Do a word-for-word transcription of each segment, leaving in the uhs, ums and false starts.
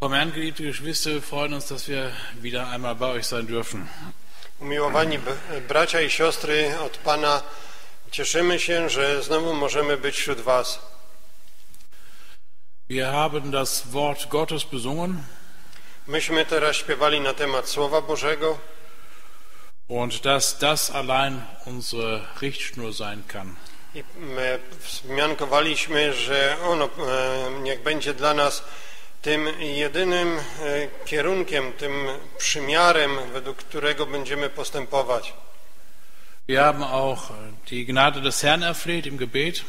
Amen, geliebte Geschwister, wir freuen uns, dass wir wieder einmal bei euch sein dürfen. Umiłowani bracia i siostry od Pana, cieszymy się, że znowu możemy być wśród was. Wir haben das Wort Gottes besungen. Myśmy teraz śpiewali na temat Słowa Bożego. Und dass das allein unsere Richtschnur sein kann. I my wzmiankowaliśmy, że ono niech będzie dla nas tym jedynym kierunkiem, tym przymiarem, według którego będziemy postępować. Wir haben auch die Gnade des Herrn erfleht im Gebet.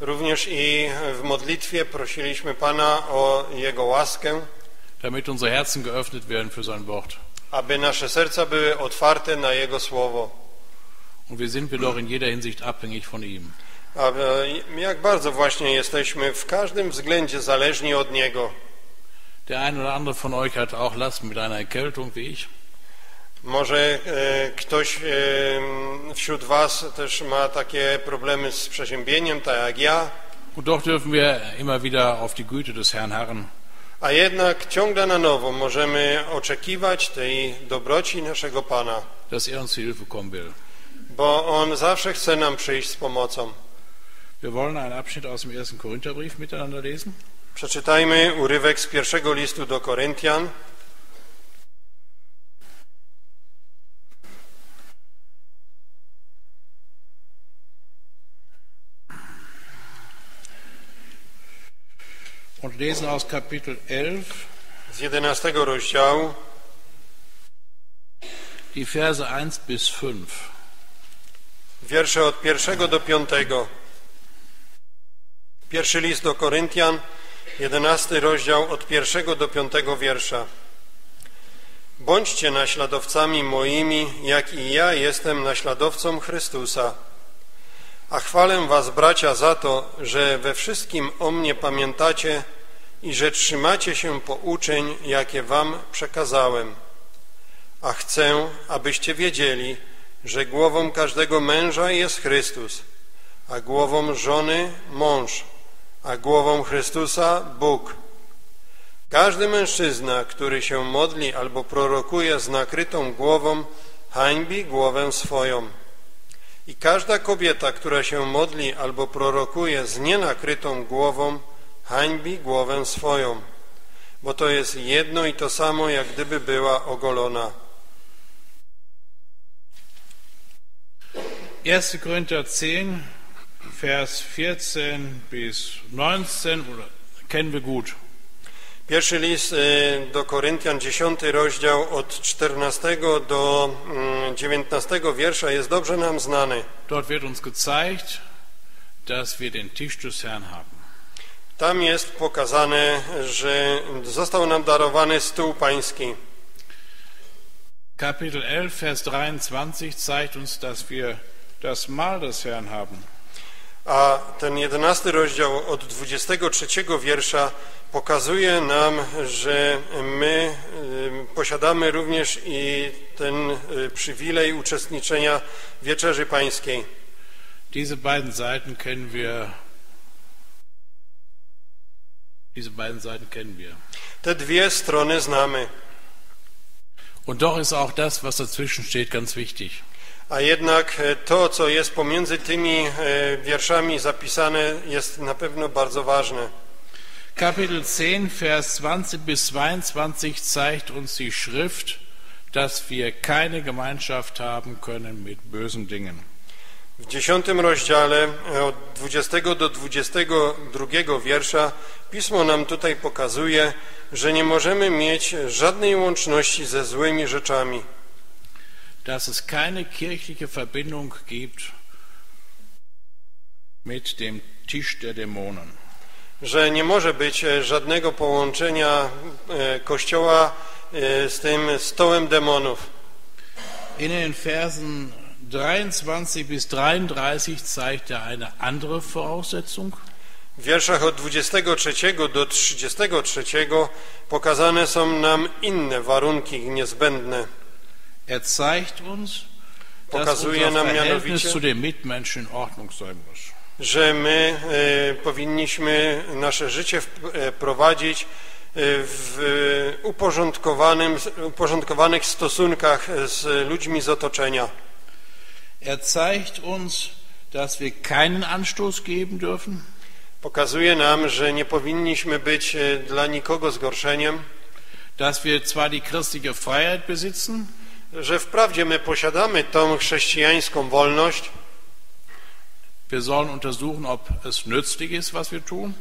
Również i w modlitwie prosiliśmy Pana o Jego łaskę, damit unsere Herzen geöffnet werden für sein Wort. Aby nasze serca były otwarte na Jego Słowo. Und wir sind jedoch in jeder Hinsicht abhängig von ihm. A jak bardzo właśnie jesteśmy w każdym względzie zależni od Niego. Der ein oder andere von euch hat auch Last mit einer Erkältung wie ich. Może e, ktoś e, wśród was też ma takie problemy z przeziębieniem, tak jak ja. Und doch dürfen wir immer wieder auf die Güte des Herrn harren. A jednak ciągle na nowo możemy oczekiwać tej dobroci naszego Pana. Dass er uns Hilfe kommen will. Bo On zawsze chce nam przyjść z pomocą. Wir wollen einen Abschnitt aus dem ersten Korintherbrief miteinander lesen. Przeczytajmy urywek z pierwszego listu do Koryntian. Und lesen aus Kapitel elf, z jedenastego rozdziału, die Verse eins bis fünf. Wiersze od pierwszego do piątego. Pierwszy list do Koryntian, jedenasty rozdział, od pierwszego do piątego wiersza. Bądźcie naśladowcami moimi, jak i ja jestem naśladowcą Chrystusa. A chwalę was, bracia, za to, że we wszystkim o mnie pamiętacie i że trzymacie się pouczeń, jakie wam przekazałem. A chcę, abyście wiedzieli, że głową każdego męża jest Chrystus, a głową żony mąż, a głową Chrystusa Bóg. Każdy mężczyzna, który się modli albo prorokuje z nakrytą głową, hańbi głowę swoją. I każda kobieta, która się modli albo prorokuje z nienakrytą głową, hańbi głowę swoją, bo to jest jedno i to samo, jak gdyby była ogolona. pierwszy Korinther dziesięć, Vers vierzehn bis neunzehn kennen wir gut. Pierwszy list do Koryntian, dziesiąty rozdział, od czternastego do dziewiętnastego wiersza jest dobrze nam znany. Dort wird uns gezeigt, dass wir den Tisch des Herrn haben. Tam jest pokazane, że został nam darowany stół pański. Kapitel elf, Vers dreiundzwanzig zeigt uns, dass wir das Mahl des Herrn haben. A ten jedenasty rozdział od dwudziestego trzeciego wiersza pokazuje nam, że my posiadamy również i ten przywilej uczestniczenia w Wieczerzy Pańskiej. Diese beiden Seiten kennen wir. Diese beiden Seiten kennen wir. Te dwie strony znamy. Und doch ist auch das, was dazwischen steht, ganz wichtig. A jednak to, co jest pomiędzy tymi wierszami zapisane, jest na pewno bardzo ważne. Kapitel dziesięć, Vers zwanzig bis zweiundzwanzig zeigt uns die Schrift, dass wir keine Gemeinschaft haben können mit bösen Dingen. W dziesiątym rozdziale od dwudziestego do dwudziestego drugiego wiersza Pismo nam tutaj pokazuje, że nie możemy mieć żadnej łączności ze złymi rzeczami. Dass es keine kirchliche Verbindung gibt mit dem Tisch der Dämonen. Że nie może być żadnego połączenia Kościoła z tym stołem demonów. In den Versen dreiundzwanzig bis dreiunddreißig zeigt er eine andere Voraussetzung. W wierszach od dwudziestego trzeciego do trzydziestego trzeciego pokazane są nam inne warunki niezbędne. Er zeigt uns, dass unser Verhältnis zu den Mitmenschen in Ordnung sein muss. Że my e, powinniśmy nasze życie w, e, prowadzić w uporządkowanym, uporządkowanych stosunkach z ludźmi z otoczenia. Er zeigt uns, dass wir keinen Anstoß geben dürfen. Pokazuje nam, że nie powinniśmy być dla nikogo zgorszeniem. Dass wir zwar die christliche Freiheit besitzen, że wprawdzie my posiadamy tą chrześcijańską wolność, wir sollen untersuchen, ob es nützlich ist, was wir tun,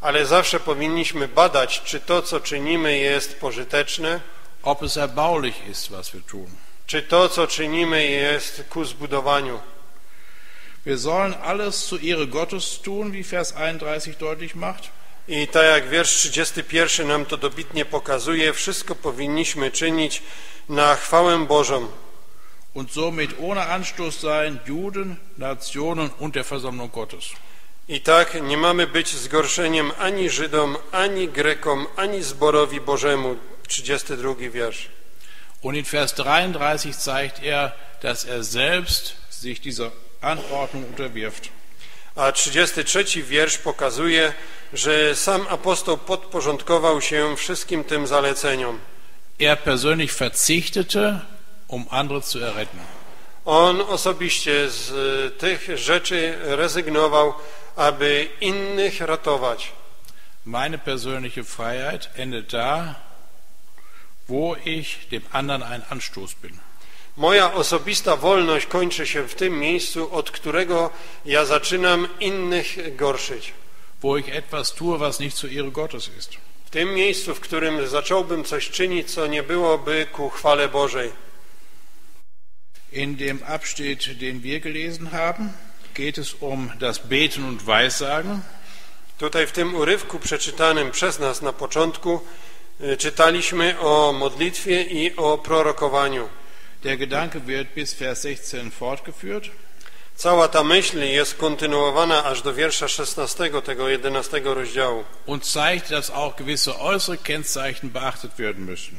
ale zawsze powinniśmy badać, czy to, co czynimy, jest pożyteczne, ob es erbaulich ist, was wir tun, czy to, co czynimy, jest ku zbudowaniu. Wir sollen alles zu Ehre Gottes tun, wie Vers einunddreißig deutlich macht. I tak jak wiersz trzydziesty pierwszy nam to dobitnie pokazuje, wszystko powinniśmy czynić na chwałę Bożą. Und somit ohne Anstoß sein Juden, Nationen und der Versammlung Gottes. I tak nie mamy być zgorszeniem ani Żydom, ani Grekom, ani zborowi Bożemu. trzydziesty drugi wiersz. Und in Vers dreiunddreißig zeigt er, dass er selbst sich dieser Anordnung unterwirft. A trzydziesty trzeci wiersz pokazuje, że sam apostoł podporządkował się wszystkim tym zaleceniom. Er persönlich verzichtete, um andere zu erretten. On osobiście z tych rzeczy rezygnował, aby innych ratować. Meine persönliche Freiheit endet da, wo ich dem anderen ein Anstoß bin. Moja osobista wolność kończy się w tym miejscu, od którego ja zaczynam innych gorszyć. Wo ich etwas tue, was nicht zu Ehre Gottes ist. W tym miejscu, w którym zacząłbym coś czynić, co nie byłoby ku chwale Bożej. In dem Abschnitt, den wir gelesen haben, geht es um das Beten und Weissagen. Tutaj w tym urywku przeczytanym przez nas na początku czytaliśmy o modlitwie i o prorokowaniu. Der Gedanke wird bis Vers sechzehn fortgeführt. Cała ta myśl jest kontynuowana aż do wiersza szesnastego tego jedenastego rozdziału. Und zeigt, dass auch gewisse äußere Kennzeichen beachtet werden müssen.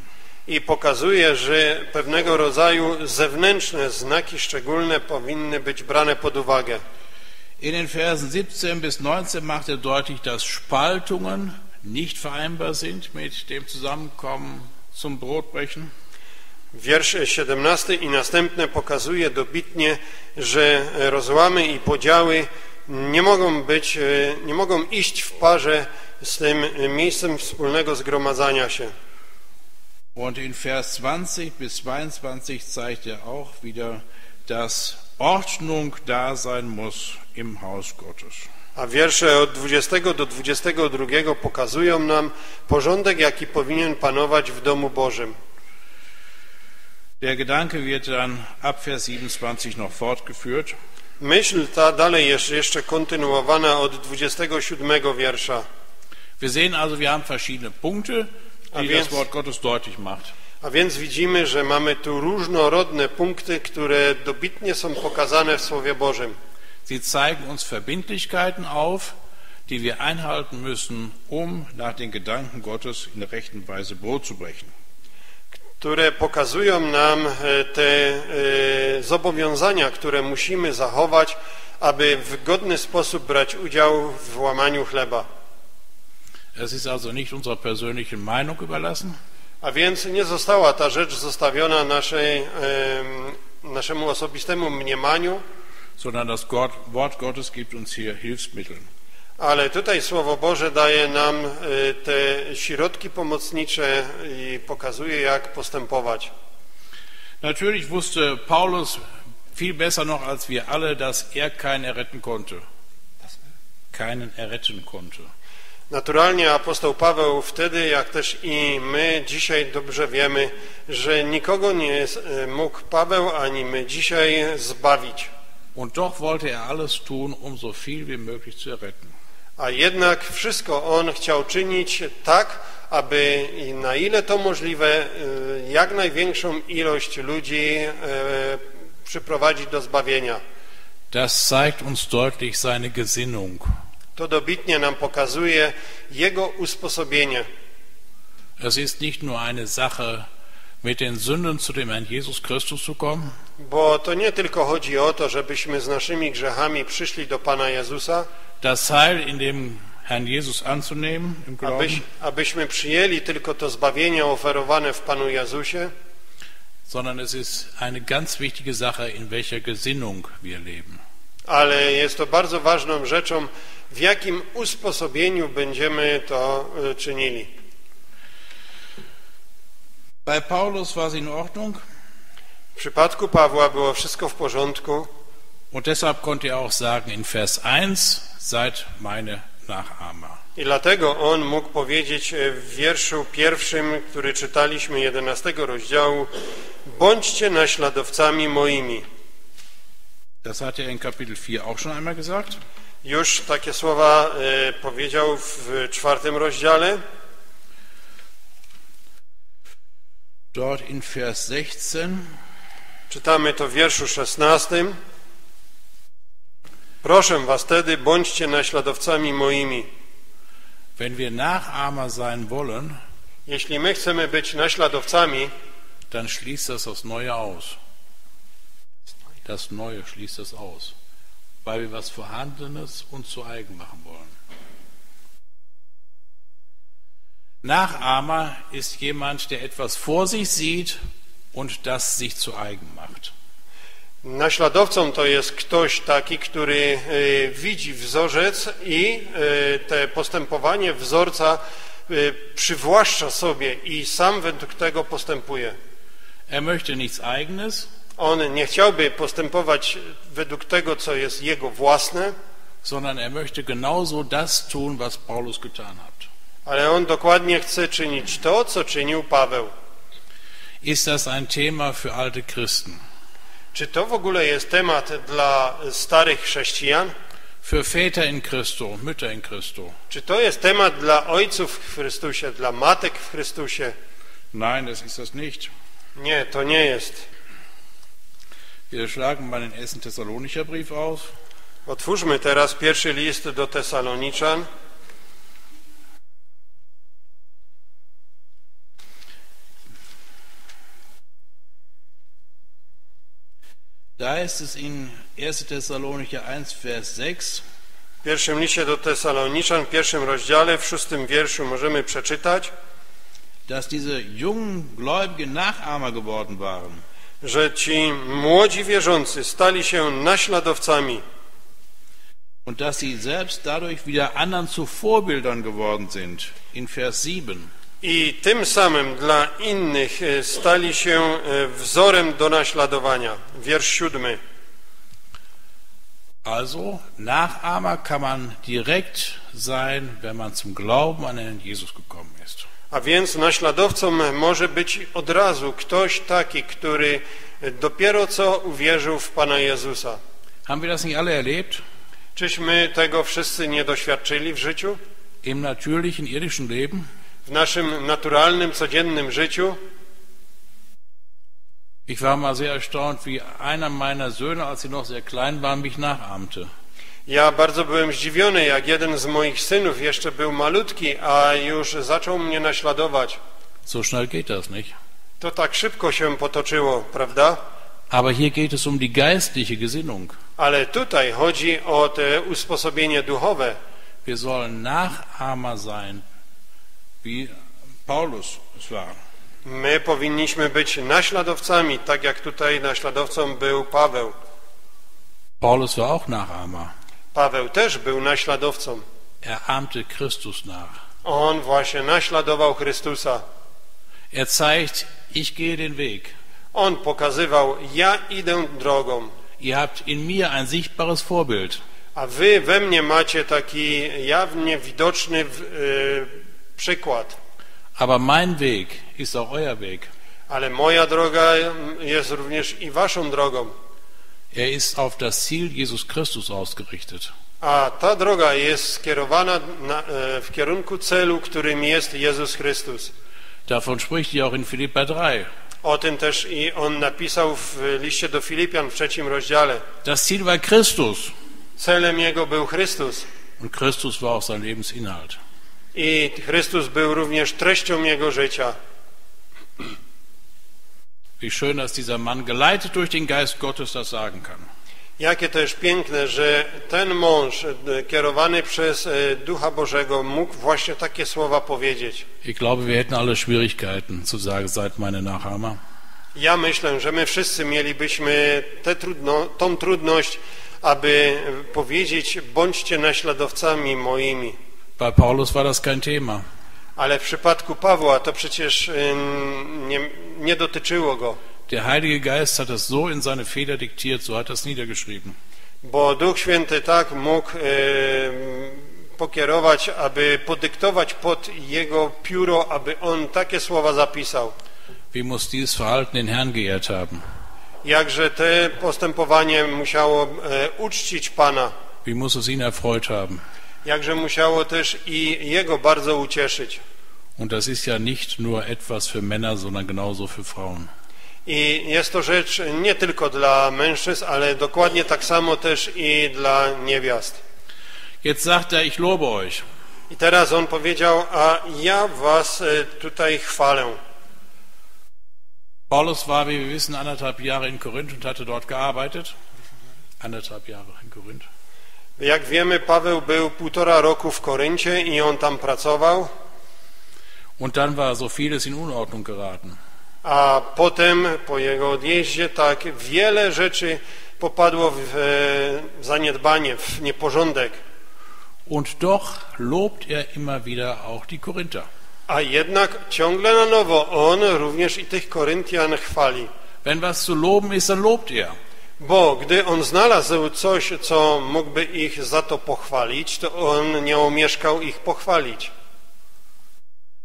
I pokazuje, że pewnego rodzaju zewnętrzne znaki szczególne powinny być brane pod uwagę. In den Versen siebzehn bis neunzehn macht er deutlich, dass Spaltungen nicht vereinbar sind mit dem Zusammenkommen zum Brotbrechen. Wiersz siedemnasty i następne pokazuje dobitnie, że rozłamy i podziały nie mogą być, nie mogą iść w parze z tym miejscem wspólnego zgromadzania się. Und in Vers zwanzig bis zweiundzwanzig zeigt er auch wieder, dass Ordnung da sein muss im Haus Gottes. A wiersze od dwudziestego do dwudziestego drugiego pokazują nam porządek, jaki powinien panować w domu Bożym. Der Gedanke wird dann ab Vers siebenundzwanzig noch fortgeführt. Myśl ta dalej jest jeszcze kontynuowana od dwudziestego siódmego wiersza. Wir sehen also, wir haben verschiedene Punkte, die więc, das Wort Gottes deutlich macht. A więc widzimy, że mamy tu różnorodne punkty, które dobitnie są pokazane w Słowie Bożym. Sie zeigen uns Verbindlichkeiten auf, die wir einhalten müssen, um nach den Gedanken Gottes in der rechten Weise Brot zu brechen. Które pokazują nam te e, zobowiązania, które musimy zachować, aby w godny sposób brać udział w łamaniu chleba. Es ist also nicht unserer persönlichen Meinung überlassen. A więc nie została ta rzecz zostawiona naszej, e, naszemu osobistemu mniemaniu, sondern das Gott, Wort Gottes gibt uns hier Hilfsmittel. Ale tutaj Słowo Boże daje nam te środki pomocnicze i pokazuje, jak postępować. Natürlich wusste Paulus viel besser noch als wir alle, dass er keinen erretten konnte. Keinen erretten konnte. Naturalnie apostoł Paweł wtedy, jak też i my dzisiaj dobrze wiemy, że nikogo nie mógł Paweł ani my dzisiaj zbawić. Und doch wollte er alles tun, um so viel wie möglich zu erretten. A jednak wszystko on chciał czynić tak, aby na ile to możliwe, jak największą ilość ludzi e, przyprowadzić do zbawienia. Das zeigt uns deutlich seine Gesinnung. To dobitnie nam pokazuje jego usposobienie. Es ist nicht nur eine Sache, mit den Sünden zu dem Herrn Jesus Christus zu kommen. Bo to nie tylko chodzi o to, żebyśmy z naszymi grzechami przyszli do Pana Jezusa. Das Heil in dem Herrn Jesus anzunehmen im Glauben. Abyś, abyśmy przyjęli tylko to zbawienie oferowane w Panu Jezusie, sondern es ist eine ganz wichtige Sache, in welcher Gesinnung wir leben. Ale jest to bardzo ważną rzeczą, w jakim usposobieniu będziemy to czynili. Bei Paulus war es in Ordnung. W przypadku Pawła było wszystko w porządku. Und deshalb konnte er auch sagen in Vers eins, seid meine Nachahmer. I dlatego on mógł powiedzieć w wierszu pierwszym, który czytaliśmy, jedenastego rozdziału, bądźcie naśladowcami moimi. Das hat er in Kapitel vier auch schon einmal gesagt. Już takie słowa e, powiedział w czwartym rozdziale. Dort in Vers sechzehn. Czytamy to w wierszu szesnastym. Proszę was tedy, bądźcie naśladowcami moimi. Wenn wir Nachahmer sein wollen, jeśli my chcemy być naśladowcami, dann schließt das das Neue aus. Das Neue schließt das aus, weil wir was Vorhandenes uns zu eigen machen wollen. Nachahmer ist jemand, der etwas vor sich sieht und das sich zu eigen macht. Naśladowcą to jest ktoś taki, który y, widzi wzorzec i y, te postępowanie wzorca y, przywłaszcza sobie i sam według tego postępuje. Er möchte nichts eigenes. On nie chciałby postępować według tego, co jest jego własne, sondern er möchte genauso das tun, was Paulus getan hat. Ale on dokładnie chce czynić to, co czynił Paweł. Ist das ein Thema für alte Christen? Czy to w ogóle jest temat dla starych chrześcijan? Für Väter in Christo, Mütter in Christo. Czy to jest temat dla ojców w Chrystusie, dla matek w Chrystusie? Nein, das ist das nicht. Nie, to nie jest. Wir schlagen mal den ersten Thessalonicher Brief auf. Otwórzmy teraz pierwszy list do Tesaloniczan. Da ist es in erster Thessalonicher eins, Vers sechs. W pierwszym liście do Tesaloniczan, w pierwszym rozdziale, w szóstym wierszu możemy przeczytać, dass diese jungen gläubigen Nachahmer geworden waren, że ci młodzi wierzący stali się naśladowcami. Und dass sie selbst dadurch wieder anderen zu Vorbildern geworden sind, in Vers sieben. I tym samym dla innych stali się wzorem do naśladowania. Wiersz siódmy. Also, Nachahmer kann man direkt sein, wenn man zum Glauben an den Jesus gekommen ist. A więc naśladowcą może być od razu ktoś taki, który dopiero co uwierzył w Pana Jezusa. Haben wir das nicht alle erlebt? Czyśmy tego wszyscy nie doświadczyli w życiu? Im natürlichen irdischen Leben? W naszym naturalnym, codziennym życiu. Ich war mal sehr erstaunt, wie einer meiner Söhne, als sie noch sehr klein waren, mich nachahmte. Ja bardzo byłem zdziwiony, jak jeden z moich synów jeszcze był malutki, a już zaczął mnie naśladować. So schnell geht das nicht. To tak szybko się potoczyło, prawda? Aber hier geht es um die geistliche Gesinnung. Ale tutaj chodzi o te usposobienie duchowe. Wir sollen Nachahmer sein. Wie Paulus war. My powinniśmy być naśladowcami, tak jak tutaj naśladowcą był Paweł. Paulus war auch Nachahmer. Paweł też był naśladowcą. Er ahmte Christus nach. On właśnie naśladował Chrystusa. Er zeigt, ich gehe den Weg. On pokazywał, ja idę drogą. Ihr habt in mir ein sichtbares Vorbild. A wy we mnie macie taki jawnie widoczny yy, przykład. Aber mein Weg ist auch euer Weg. Ale moja droga jest również i waszą drogą. Er ist auf das Ziel Jesus Christus ausgerichtet. A ta droga jest skierowana na, w kierunku celu, którym jest Jezus Chrystus. Davon spricht er auch in Philipper drei. O tym też i on napisał w liście do Filipian w trzecim rozdziale. Das Ziel war Christus. Celem jego był Chrystus. Und Christus war auch sein Lebensinhalt. I Chrystus był również treścią jego życia. Wie schön, dass dieser Mann geleitet durch den Geist Gottes das sagen kann. Jakie też piękne, że ten mąż kierowany przez Ducha Bożego mógł właśnie takie słowa powiedzieć. Ich glaube, wir hätten alle Schwierigkeiten zu sagen, seid meine Nachahmer. Ja myślę, że my wszyscy mielibyśmy tę trudno, tą trudność, aby powiedzieć, bądźcie naśladowcami moimi. Bei Paulus war das kein Thema. Ale w przypadku Pawła to przecież nie, nie dotyczyło go. Der Heilige Geist hat das so in seine Feder diktiert, so hat das niedergeschrieben. Bo Duch Święty tak mógł e, pokierować, aby podyktować pod jego pióro, aby on takie słowa zapisał. Wie muss dieses Verhalten den Herrn geehrt haben? Jakże te postępowanie musiało e, uczcić Pana? Wie muss es ihn erfreut haben? Jakże musiało też i jego bardzo ucieszyć. Und das ist ja nicht nur etwas für Männer, sondern genauso für Frauen. I jest to rzecz nie tylko dla mężczyzn, ale dokładnie tak samo też i dla niewiast. Jetzt sagt er, ich lobe euch. I teraz on powiedział, a ja was tutaj chwalę. Paulus war, wie wir wissen, anderthalb Jahre in Korinth und hatte dort gearbeitet. Anderthalb Jahre in Korinth. Jak wiemy, Paweł był półtora roku w Koryncie i on tam pracował. Und dann war so vieles in Unordnung geraten. A potem po jego odjeździe tak wiele rzeczy popadło w e, zaniedbanie, w nieporządek. Und doch lobt er immer wieder auch die Korinther. A jednak ciągle na nowo on również i tych Koryntian chwali. Wenn was zu loben ist, dann lobt er. Bo gdy on znalazł coś, co mógłby ich za to pochwalić, to on nie omieszkał ich pochwalić.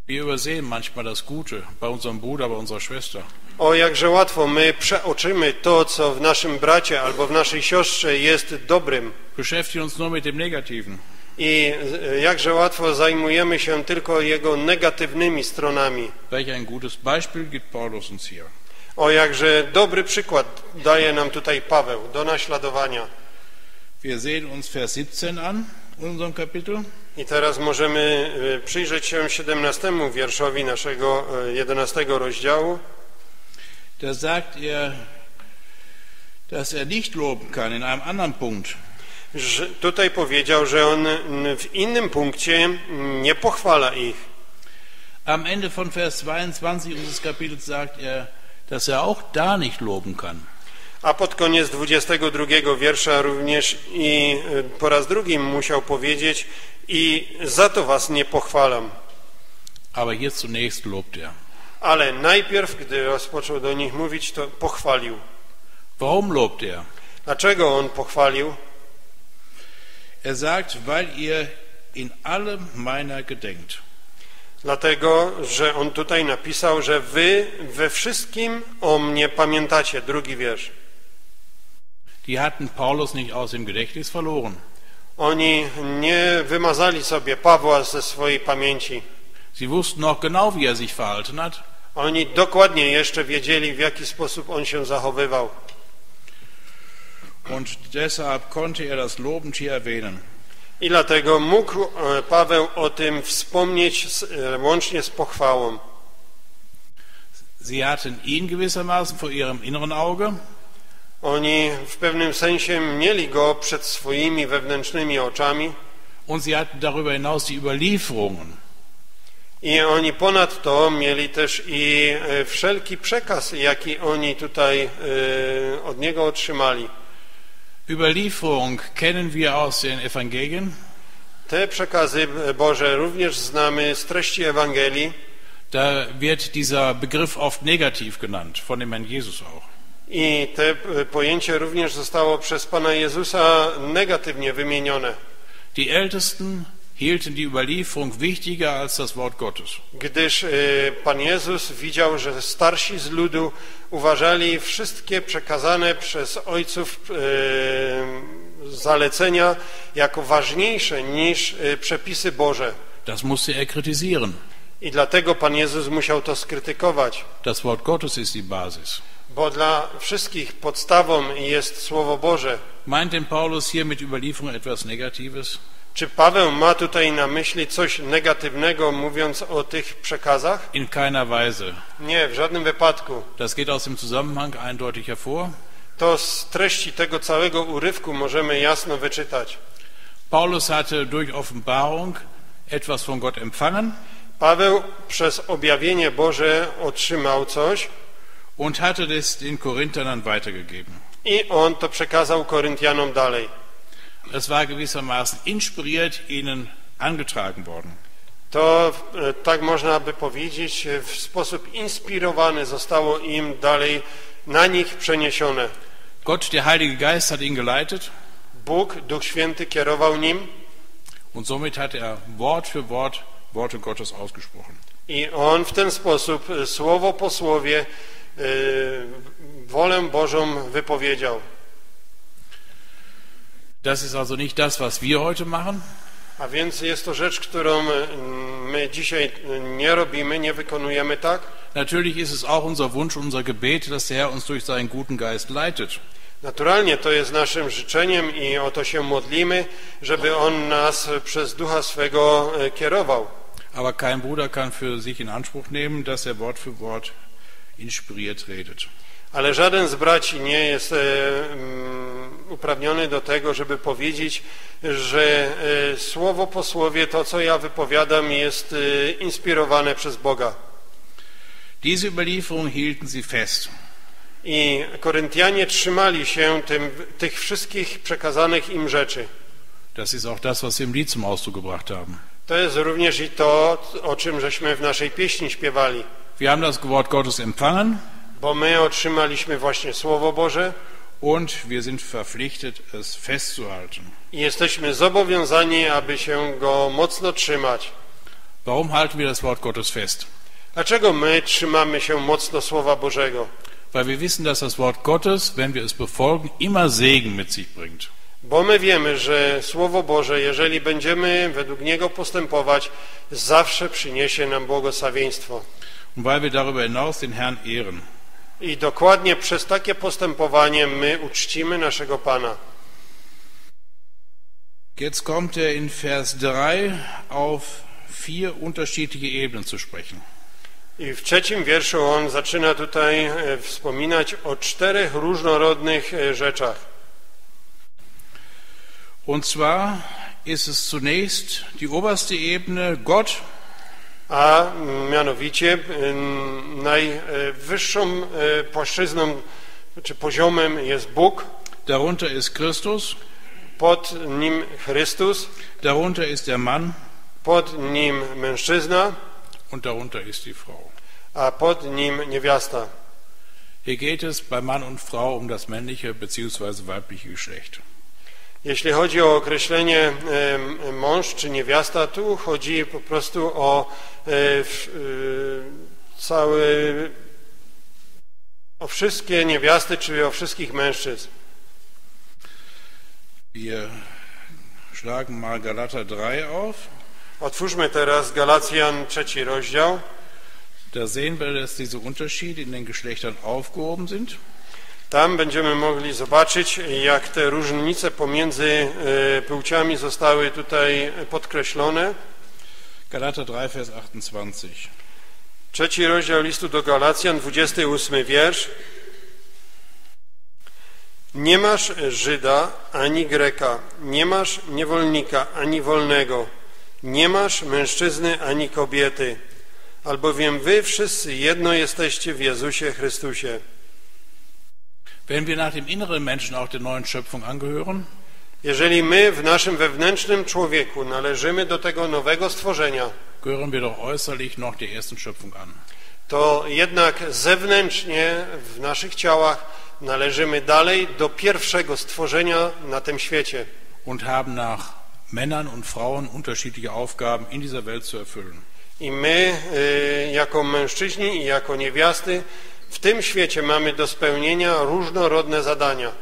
Wir übersehen manchmal das Gute bei unserem Bruder, bei unserer Schwester. O, jakże łatwo my przeoczymy to, co w naszym bracie albo w naszej siostrze jest dobrym. Beschäftigen uns nur mit dem Negativen. I jakże łatwo zajmujemy się tylko jego negatywnymi stronami. Welch ein gutes Beispiel gibt Paulus uns hier. O, jakże dobry przykład daje nam tutaj Paweł do naśladowania. Wir sehen uns Vers siebzehn an in unserem Kapitel. I teraz możemy przyjrzeć się siedemnastemu wierszowi naszego jedenastego rozdziału. Da sagt er, dass er nicht loben kann in einem anderen Punkt. Że tutaj powiedział, że on w innym punkcie nie pochwala ich. Am Ende von Vers zweiundzwanzig unseres Kapitels sagt er, dass er auch da nicht loben kann. A pod koniec dwudziestego drugiego wiersza również i po raz drugi musiał powiedzieć, i za to was nie pochwalam. Aber hier zunächst lobt er. Ale najpierw, gdy rozpoczął do nich mówić, to pochwalił. Warum lobt er? Dlaczego on pochwalił? Er sagt, weil ihr in allem meiner gedenkt. Dlatego, że on tutaj napisał, że wy we wszystkim o mnie pamiętacie. Drugi wiersz. Die hatten Paulus nicht aus dem Gedächtnis verloren. Oni nie wymazali sobie Pawła ze swojej pamięci. Sie wussten noch genau, wie er sich verhalten hat. Oni dokładnie jeszcze wiedzieli, w jaki sposób on się zachowywał. Und deshalb konnte er das lobend hier erwähnen. I dlatego mógł Paweł o tym wspomnieć łącznie z pochwałą. Sie hatten ihn gewissermaßen vor ihrem inneren Auge. Oni w pewnym sensie mieli go przed swoimi wewnętrznymi oczami. Und sie hatten darüber hinaus die Überlieferungen. I oni ponadto mieli też i wszelki przekaz, jaki oni tutaj y, od niego otrzymali. Überlieferung kennen wir aus den Evangelien. Te przekazy Boże również znamy z treści Ewangelii. Da wird dieser Begriff oft negativ genannt, von dem Herrn Jesus auch. I te pojęcie również zostało przez Pana Jezusa negatywnie wymienione. Die Ältesten hielten die Überlieferung wichtiger als das Wort Gottes. Gdyż Pan Jezus widział, że starsi z ludu uważali wszystkie przekazane przez ojców zalecenia jako ważniejsze niż przepisy Boże. Das musste er kritisieren. I dlatego Pan Jezus musiał to skrytykować. Das Wort Gottes ist die Basis. Bo dla wszystkich podstawą jest Słowo Boże. Meint denn Paulus hier mit Überlieferung etwas Negatives? Czy Paweł ma tutaj na myśli coś negatywnego, mówiąc o tych przekazach? In keiner Weise. Nie, w żadnym wypadku. Das geht aus dem Zusammenhang eindeutig hervor. to z treści tego całego urywku możemy jasno wyczytać. Paulus hatte durch Offenbarung etwas von Gott empfangen. Paweł przez objawienie Boże otrzymał coś. Und hatte das den Korinthern weitergegeben. I on to przekazał Koryntianom dalej. Es war gewissermaßen inspiriert ihnen angetragen worden. To tak można by powiedzieć, w sposób inspirowany zostało im dalej na nich przeniesione. Gott, der Heilige Geist, hat ihn geleitet. Bóg, Duch Święty, kierował nim. Und somit hat er Wort für Wort Worte Gottes ausgesprochen. I on w ten sposób słowo po słowie wolę Bożą wypowiedział. Das ist also nicht das, was wir heute machen. A więc jest to rzecz, którą my dzisiaj nie robimy, nie wykonujemy tak. Natürlich ist es auch unser Wunsch, unser Gebet, dass der Herr uns durch seinen guten Geist leitet. Naturalnie to jest naszym życzeniem i o to się modlimy, żeby on nas przez Ducha swego kierował. Aber kein Bruder kann für sich in Anspruch nehmen, dass er Wort für Wort inspiriert redet. Ale żaden z braci nie jest uprawniony do tego, żeby powiedzieć, że słowo po słowie to, co ja wypowiadam, jest inspirowane przez Boga. Diese Überlieferung hielten sie fest. I Koryntianie trzymali się tym, tych wszystkich przekazanych im rzeczy. Das ist auch das, was sie im Lied zum Ausdruck gebracht haben. To jest również i to, o czym żeśmy w naszej pieśni śpiewali. Wir haben das Wort Gottes empfangen. Bo my otrzymaliśmy właśnie Słowo Boże. Und wir sind verpflichtet, es festzuhalten. I jesteśmy zobowiązani, aby się go mocno trzymać. Warum halten wir das Wort Gottes fest? Dlaczego my trzymamy się mocno Słowa Bożego? Weil wir wissen, dass das Wort Gottes, wenn wir es befolgen, immer Segen mit sich bringt. Bo my wiemy, że Słowo Boże, jeżeli będziemy według niego postępować, zawsze przyniesie nam błogosławieństwo. Und weil wir darüber hinaus den Herrn ehren. I dokładnie przez takie postępowanie my uczcimy naszego Pana. Jetzt kommt er in Vers drei auf vier unterschiedliche Ebenen zu sprechen. I w trzecim wierszu on zaczyna tutaj wspominać o czterech różnorodnych rzeczach. Und zwar ist es zunächst die oberste Ebene Gott. A mianowicie najwyższą płaszczyzną czy poziomem jest Bóg. Darunter ist Christus. Pod nim Chrystus. Darunter ist der Mann. Pod nim mężczyzna. Und darunter ist die Frau. A pod nim niewiasta. Hier geht es bei Mann und Frau um das männliche bzw. weibliche Geschlecht. Jeśli chodzi o określenie mąż czy niewiasta, tu chodzi po prostu o całe, o wszystkie niewiasty czy o wszystkich mężczyzn. Wir schlagen mal Galater drei auf. Otwórzmy teraz Galacjan trzeci rozdział. Da sehen wir, dass diese Unterschiede in den Geschlechtern aufgehoben sind. Tam będziemy mogli zobaczyć, jak te różnice pomiędzy płciami zostały tutaj podkreślone. Galater drei, Vers achtundzwanzig. Trzeci rozdział listu do Galacjan, dwudziesty ósmy wiersz. Nie masz Żyda ani Greka, nie masz niewolnika ani wolnego, nie masz mężczyzny ani kobiety, albowiem wy wszyscy jedno jesteście w Jezusie Chrystusie. Wenn wir nach dem inneren Menschen auch der neuen Schöpfung angehören, jeżeli my w naszym wewnętrznym człowieku należymy do tego nowego stworzenia, gehören wir doch äußerlich noch der ersten Schöpfung an. To jednak zewnętrznie w naszych ciałach należymy dalej do pierwszego stworzenia na tym świecie. Und haben nach Männern und Frauen unterschiedliche Aufgaben in dieser Welt zu erfüllen. I my jako mężczyźni i jako niewiasty w tym świecie mamy do spełnienia różnorodne zadania.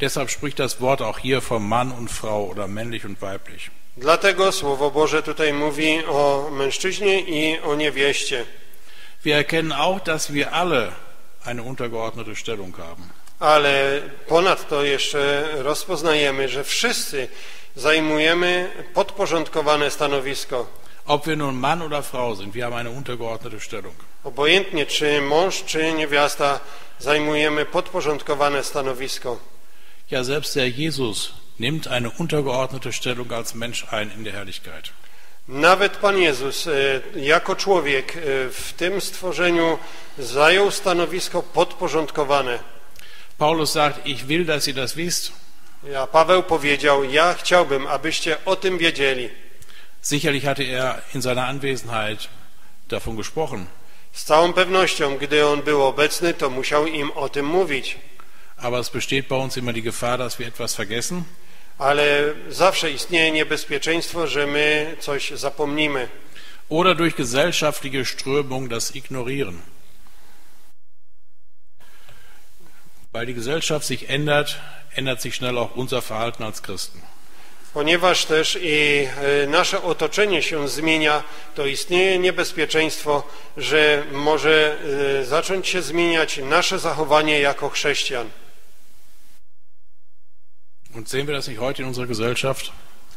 Deshalb spricht das Wort auch hier von Mann und Frau oder männlich und weiblich. Dlatego Słowo Boże tutaj mówi o mężczyźnie i o niewieście. Wir erkennen auch, dass wir alle eine untergeordnete Stellung haben. Ale ponadto jeszcze rozpoznajemy, że wszyscy zajmujemy podporządkowane stanowisko. Ob wir nun Mann oder Frau sind, wir haben eine untergeordnete Stellung. Obojętnie czy mąż, czy niewiasta, zajmujemy podporządkowane stanowisko. Ja, selbst der Jesus nimmt eine untergeordnete Stellung als Mensch ein in der Herrlichkeit. Nawet Pan Jezus jako człowiek w tym stworzeniu zajął stanowisko podporządkowane. Paulus sagt, ich will, dass ihr das wisst. Ja, Paweł powiedział, ja chciałbym, abyście o tym wiedzieli. Sicherlich hatte er in seiner Anwesenheit davon gesprochen. Z całą pewnością, gdy on był obecny, to musiał im o tym mówić. Aber es besteht bei uns immer die Gefahr, dass wir etwas vergessen. Ale zawsze istnieje niebezpieczeństwo, że my coś zapomnimy. Oder durch gesellschaftliche Strömung das ignorieren. Weil die Gesellschaft sich ändert, ändert sich schnell auch unser Verhalten als Christen. Ponieważ też i nasze otoczenie się zmienia, to istnieje niebezpieczeństwo, że może zacząć się zmieniać nasze zachowanie jako chrześcijan. Und sehen wir das nicht heute in unserer Gesellschaft?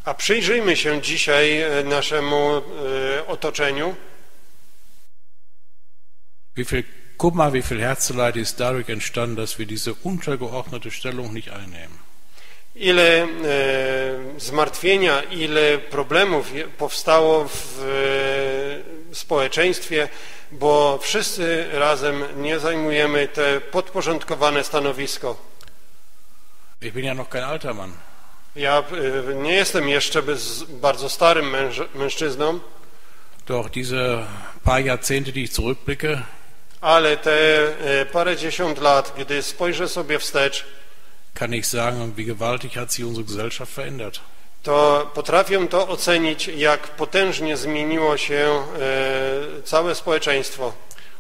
A przyjrzyjmy się dzisiaj naszemu otoczeniu. Wie viel, guck mal, wie viel Herzeleid ist dadurch entstanden, dass wir diese untergeordnete Stellung nicht einnehmen. Ile e, zmartwienia, ile problemów powstało w e, społeczeństwie, bo wszyscy razem nie zajmujemy te podporządkowane stanowisko. Ich bin ja noch kein alter Mann. Ja e, nie jestem jeszcze bez, bardzo starym męż, mężczyzną. Doch diese paar Jahrzehnte, die ich zurückblicke, ale te e, parę dziesiąt lat, gdy spojrzę sobie wstecz, kann ich sagen, wie gewaltig hat sich unsere Gesellschaft verändert. To potrafię to ocenić, jak potężnie zmieniło się e, całe społeczeństwo.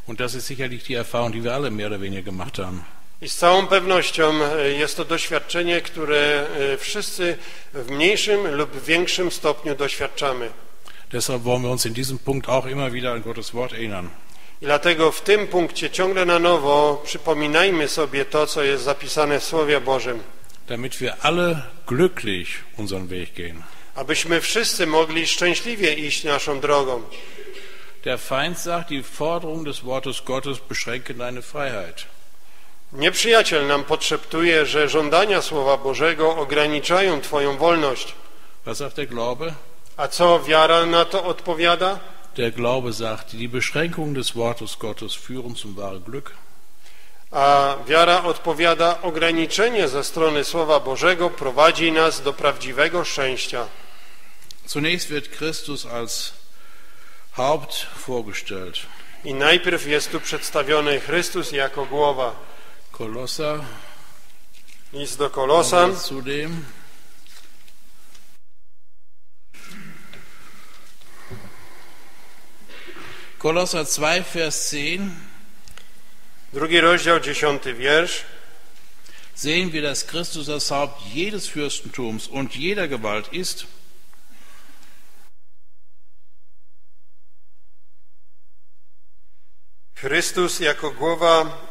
Und das ist sicherlich die Erfahrung, die wir alle mehr oder weniger gemacht haben. I z całą pewnością jest to doświadczenie, które wszyscy w mniejszym lub większym stopniu doświadczamy. Deshalb wollen wir uns in diesem Punkt auch immer wieder an Gottes Wort erinnern. I dlatego w tym punkcie ciągle na nowo przypominajmy sobie to, co jest zapisane w Słowie Bożym. Damit wir alle glücklich unseren Weg gehen. Abyśmy wszyscy mogli szczęśliwie iść naszą drogą. Der Feind sagt, die Forderung des Wortes Gottes beschränken deine Freiheit. Nieprzyjaciel nam podszeptuje, że żądania Słowa Bożego ograniczają twoją wolność. Was sagt der Glaube? A co wiara na to odpowiada? Der Glaube sagt, die Beschränkungen des Wortes Gottes führen zum wahren Glück. A wiara odpowiada, ograniczenie ze strony Słowa Bożego prowadzi nas do prawdziwego szczęścia. Zunächst wird Christus als Haupt vorgestellt. I najpierw jest tu przedstawiony Chrystus jako głowa. Kolosa. List do Kolosan. Zudem. Kolosser zwei, Vers zehn. Drugi rozdział, dziesiąty wiersz. Sehen wir, dass Christus das Haupt jedes Fürstentums und jeder Gewalt ist. Chrystus jako głowa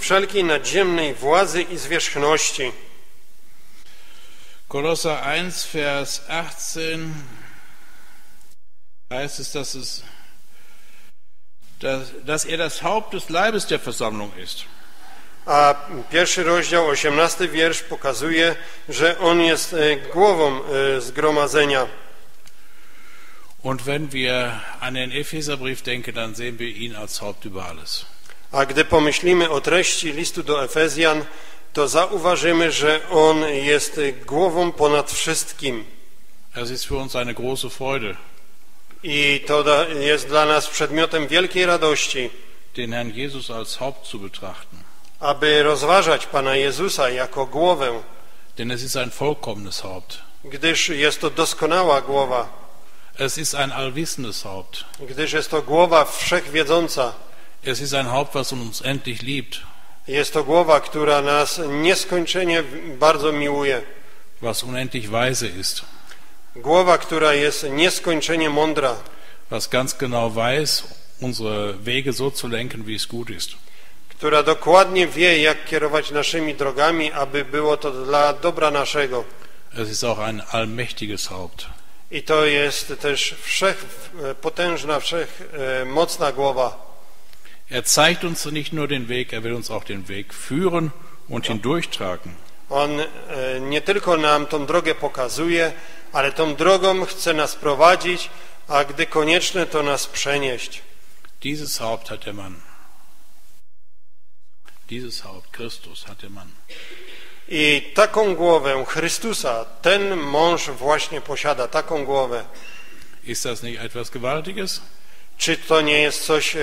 wszelkiej nadziemnej władzy i zwierzchności. Kolosser eins, Vers achtzehn heißt es, dass es dass er das Haupt des Leibes der Versammlung ist. A pierwszy rozdział, osiemnasty wiersz pokazuje, że on jest głową zgromadzenia. Und wenn wir an den Epheserbrief denken, dann sehen wir ihn als Haupt über alles. A gdy pomyślimy o treści listu do Efezjan, to zauważymy, że on jest głową ponad wszystkim. Es ist für uns eine große Freude. I to da, jest dla nas przedmiotem wielkiej radości, den Herrn Jesus als Haupt zu betrachten. Aby rozważać Pana Jezusa jako głowę, denn es ist ein vollkommenes Haupt. Gdyż jest to doskonała głowa. Es ist ein allwissendes Haupt. Gdyż jest to głowa wszechwiedząca. Es ist ein Haupt, was uns endlich liebt. Jest to głowa, która nas nieskończenie bardzo miłuje. Was unendlich weise ist. Głowa, która jest nieskończenie mądra. Was ganz genau weiß, unsere Wege so zu lenken, wie es gut ist. Która dokładnie wie, jak kierować naszymi drogami, aby było to dla dobra naszego. Es ist auch ein allmächtiges Haupt. I to jest też wszech potężna, wszech mocna głowa. Er zeigt uns nicht nur den Weg, er will uns auch den Weg führen und hindurchtragen. On nie tylko nam tą drogę pokazuje, ale tą drogą chce nas prowadzić, a gdy konieczne, to nas przenieść. Dieses Haupt hat der Mann. Dieses Haupt, Christus, hat der Mann. I taką głowę Chrystusa ten mąż właśnie posiada, taką głowę. Ist das nicht etwas Gewaltiges? Czy to nie jest coś e,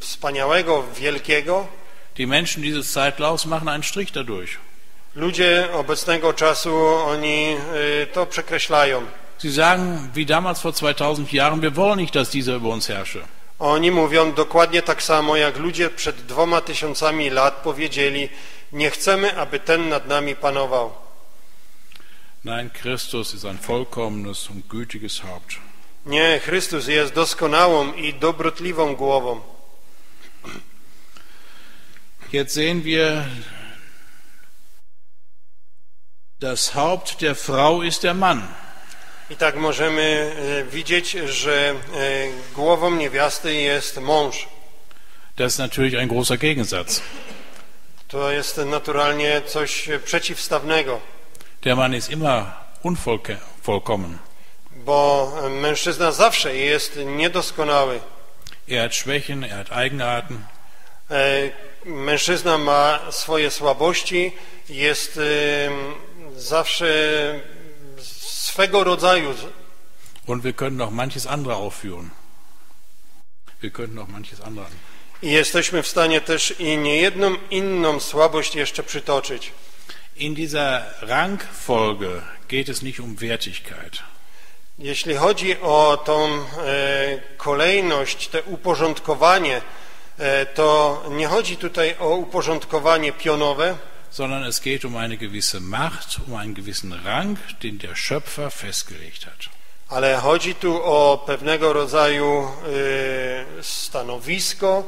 wspaniałego, wielkiego? Die Menschen dieses Zeitlaufs machen einen Strich dadurch. Ludzie obecnego czasu, oni e, to przekreślają. Sie sagen, wie damals vor zweitausend Jahren, wir wollen nicht, dass dieser über uns herrsche. Oni mówią dokładnie tak samo, jak ludzie przed dwoma tysiącami lat powiedzieli: nie chcemy, aby ten nad nami panował. Nein, Christus ist ein vollkommenes und gütiges Haupt. Nie, Chrystus jest doskonałą i dobrotliwą głową. Jetzt sehen wir, das Haupt der Frau ist der Mann. I tak możemy widzieć, że głową niewiasty jest mąż. Das ist natürlich ein großer Gegensatz. To jest naturalnie coś przeciwstawnego. Der Mann ist immer unvollkommen. Bo mężczyzna zawsze jest niedoskonały. Er hat Schwächen, er hat Eigenarten. Mężczyzna ma swoje słabości, jest zawsze swego rodzaju. Und wir können noch manches andere aufführen. Wir können noch manches andere. I jesteśmy w stanie też i niejedną inną słabość jeszcze przytoczyć. In dieser Rangfolge geht es nicht um Wertigkeit. Jeśli chodzi o tą e, kolejność, te uporządkowanie, e, to nie chodzi tutaj o uporządkowanie pionowe, sondern es geht um eine gewisse Macht, um einen gewissen Rang, den der Schöpfer festgelegt hat. Ale chodzi tu o pewnego rodzaju e, stanowisko,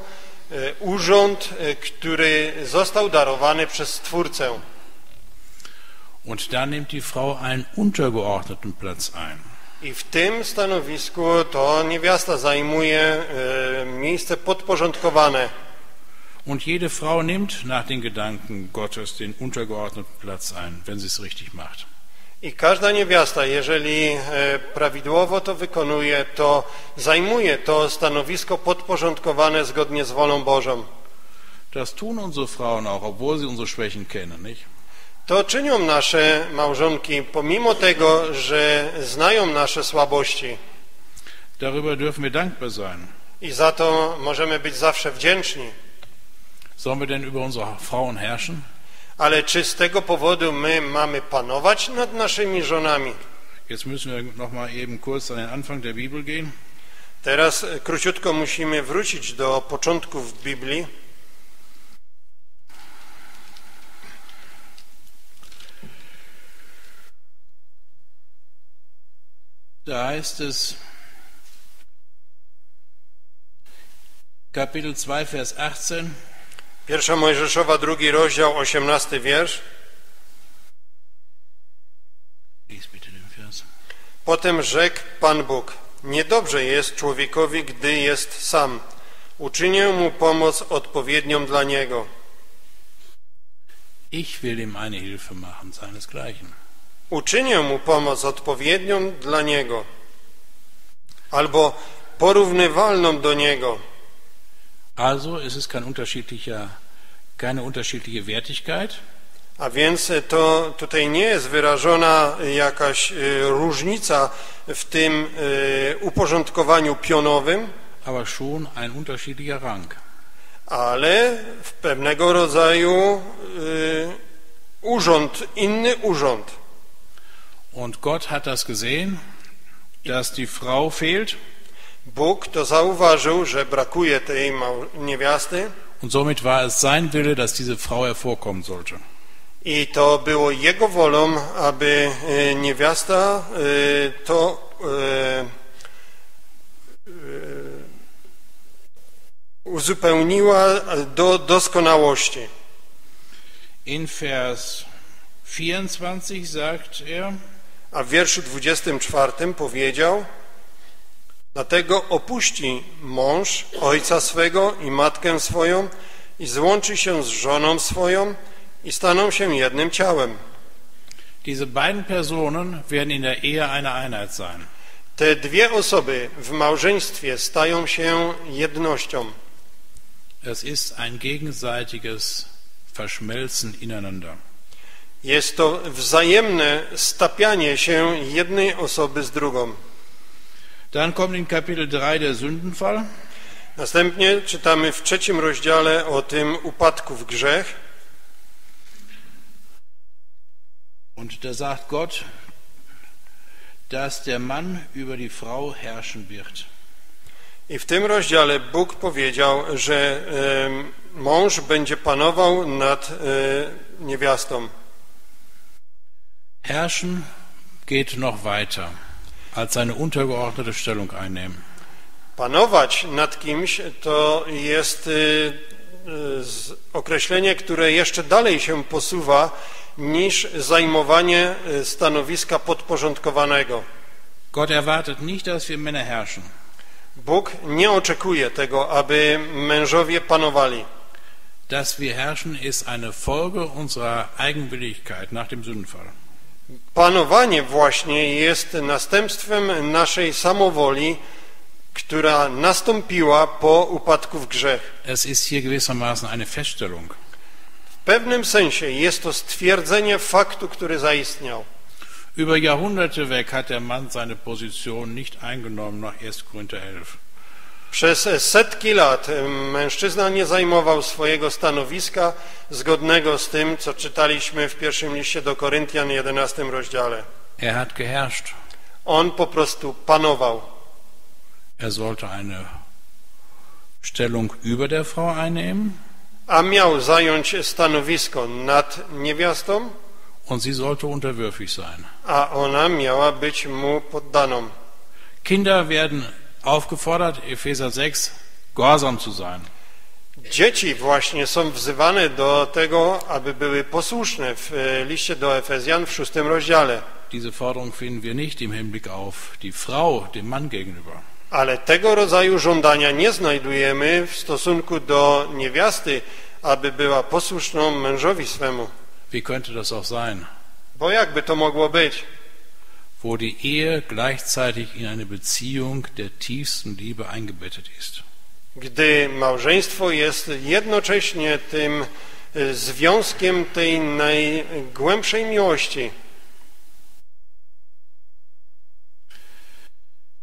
e, urząd, e, który został darowany przez Stwórcę. Und da nimmt die Frau einen untergeordneten Platz ein. I w tym stanowisku to niewiasta zajmuje e, miejsce podporządkowane. Und jede Frau nimmt nach den Gedanken Gottes den untergeordneten Platz ein, wenn sie es richtig macht. I każda niewiasta, jeżeli e, prawidłowo to wykonuje, to zajmuje to stanowisko podporządkowane zgodnie z wolą Bożą. Das tun unsere Frauen auch, obwohl sie unsere Schwächen kennen, nicht? To czynią nasze małżonki, pomimo tego, że znają nasze słabości. Darüber dürfen wir dankbar sein. I za to możemy być zawsze wdzięczni. Sollen wir denn über unsere Frauen herrschen? Ale czy z tego powodu my mamy panować nad naszymi żonami? Jetzt müssen wir noch mal eben kurz an den Anfang der Bibel gehen. Teraz króciutko musimy wrócić do początków Biblii. Da heißt es, Kapitel zwei, Vers achtzehn. Pierwsza Mojżeszowa, drugi rozdział, osiemnasty wiersz. Potem rzekł Pan Bóg: niedobrze jest człowiekowi, gdy jest sam. Uczynię mu pomoc odpowiednią dla niego. Ich will ihm eine Hilfe machen, seinesgleichen. Uczynię mu pomoc odpowiednią dla niego, albo porównywalną do niego. Also es ist kein unterschiedlicher, keine unterschiedliche Wertigkeit. A więc to tutaj nie jest wyrażona jakaś różnica w tym uporządkowaniu pionowym, aber schon ein unterschiedlicher Rang. Ale w pewnego rodzaju urząd, inny urząd. Und Gott hat das gesehen, dass die Frau fehlt. Bóg to zauważył, że brakuje tej niewiasty. Und somit war es sein Wille, dass diese Frau hervorkommen sollte. I to było jego wolą, aby niewiasta to uzupełniła do doskonałości. In Vers vierundzwanzig sagt er. A w wierszu dwudziestym czwartym powiedział: Dlatego opuści mąż ojca swego i matkę swoją i złączy się z żoną swoją i staną się jednym ciałem. Diese beiden Personen werden in der Ehe eine Einheit sein. Te dwie osoby w małżeństwie stają się jednością. Es ist ein gegenseitiges Verschmelzen ineinander. Jest to wzajemne stapianie się jednej osoby z drugą. Dann kommt in Kapitel drei der Sündenfall. Następnie czytamy w trzecim rozdziale o tym upadku w grzech. Und da sagt Gott, dass der Mann über die Frau herrschen wird. I w tym rozdziale Bóg powiedział, że e, mąż będzie panował nad e, niewiastą. Herrschen geht noch weiter, als eine untergeordnete Stellung einnehmen. Panować nad kimś to jest określenie, które jeszcze dalej się posuwa niż zajmowanie stanowiska podporządkowanego. Gott erwartet nicht, dass wir Männer herrschen. Bóg nie oczekuje tego, aby mężowie panowali. Dass wir herrschen ist eine Folge unserer Eigenwilligkeit nach dem Sündenfall. Panowanie właśnie jest następstwem naszej samowoli, która nastąpiła po upadku w grzech. Es ist hier gewissermaßen eine Feststellung. W pewnym sensie jest to stwierdzenie faktu, który zaistniał. Über Jahrhunderte weg hat der Mann seine Position nicht eingenommen nach ersten Korinther elf. Przez setki lat mężczyzna nie zajmował swojego stanowiska zgodnego z tym, co czytaliśmy w pierwszym liście do Koryntian, jedenastym rozdziale. Er hat geherrscht. On po prostu panował. Er sollte eine Stellung über der Frau einnehmen. A miał zająć stanowisko nad niewiastą. Und sie sollte unterwürfig sein. A ona miała być mu poddaną. Kinder werden aufgefordert, Epheser sechs, gehorsam zu sein. Dzieci właśnie są wzywane do tego, aby były posłuszne w liście do Efezjan w szóstym rozdziale. Diese Forderung finden wir nicht im Hinblick auf die Frau dem Mann gegenüber. Ale tego rodzaju żądania nie znajdujemy w stosunku do niewiasty, aby była posłuszną mężowi swemu. Wie könnte das auch sein? Bo jakby to mogło być? Wo die Ehe gleichzeitig in eine Beziehung der tiefsten Liebe eingebettet ist. Gdy małżeństwo jest jednocześnie tym związkiem tej najgłębszej miłości.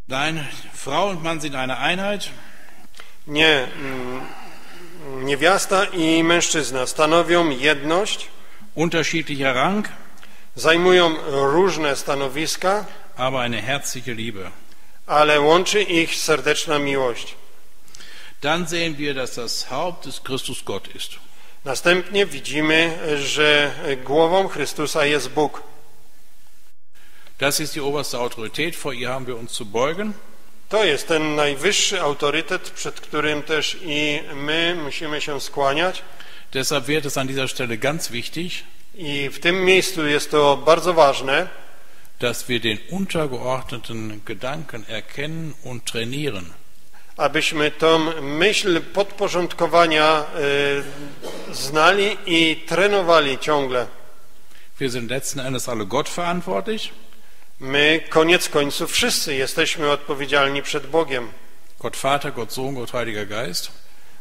Nein, Frau und Mann sind eine Einheit. Nie, niewiasta i mężczyzna stanowią jedność. Unterschiedlicher Rang. Zajmują różne stanowiska, aber eine herzliche Liebe. Ale łączy ich serdeczna miłość. Dann sehen wir, dass das Haupt des Christus Gott ist. Następnie widzimy, że głową Chrystusa jest Bóg. Das ist die oberste Autorität, vor ihr haben wir uns zu beugen. To jest ten najwyższy autorytet, przed którym też i my musimy się skłaniać. Deshalb wird es an dieser Stelle ganz wichtig. I w tym miejscu jest to bardzo ważne, dass wir den untergeordneten Gedanken erkennen und trainieren. Abyśmy tą myśl podporządkowania e, znali i trenowali ciągle. Wir sind letzten Endes alle Gott verantwortlich. My koniec końców wszyscy jesteśmy odpowiedzialni przed Bogiem. Gott Vater, Gott Sohn, Gott Heiliger Geist.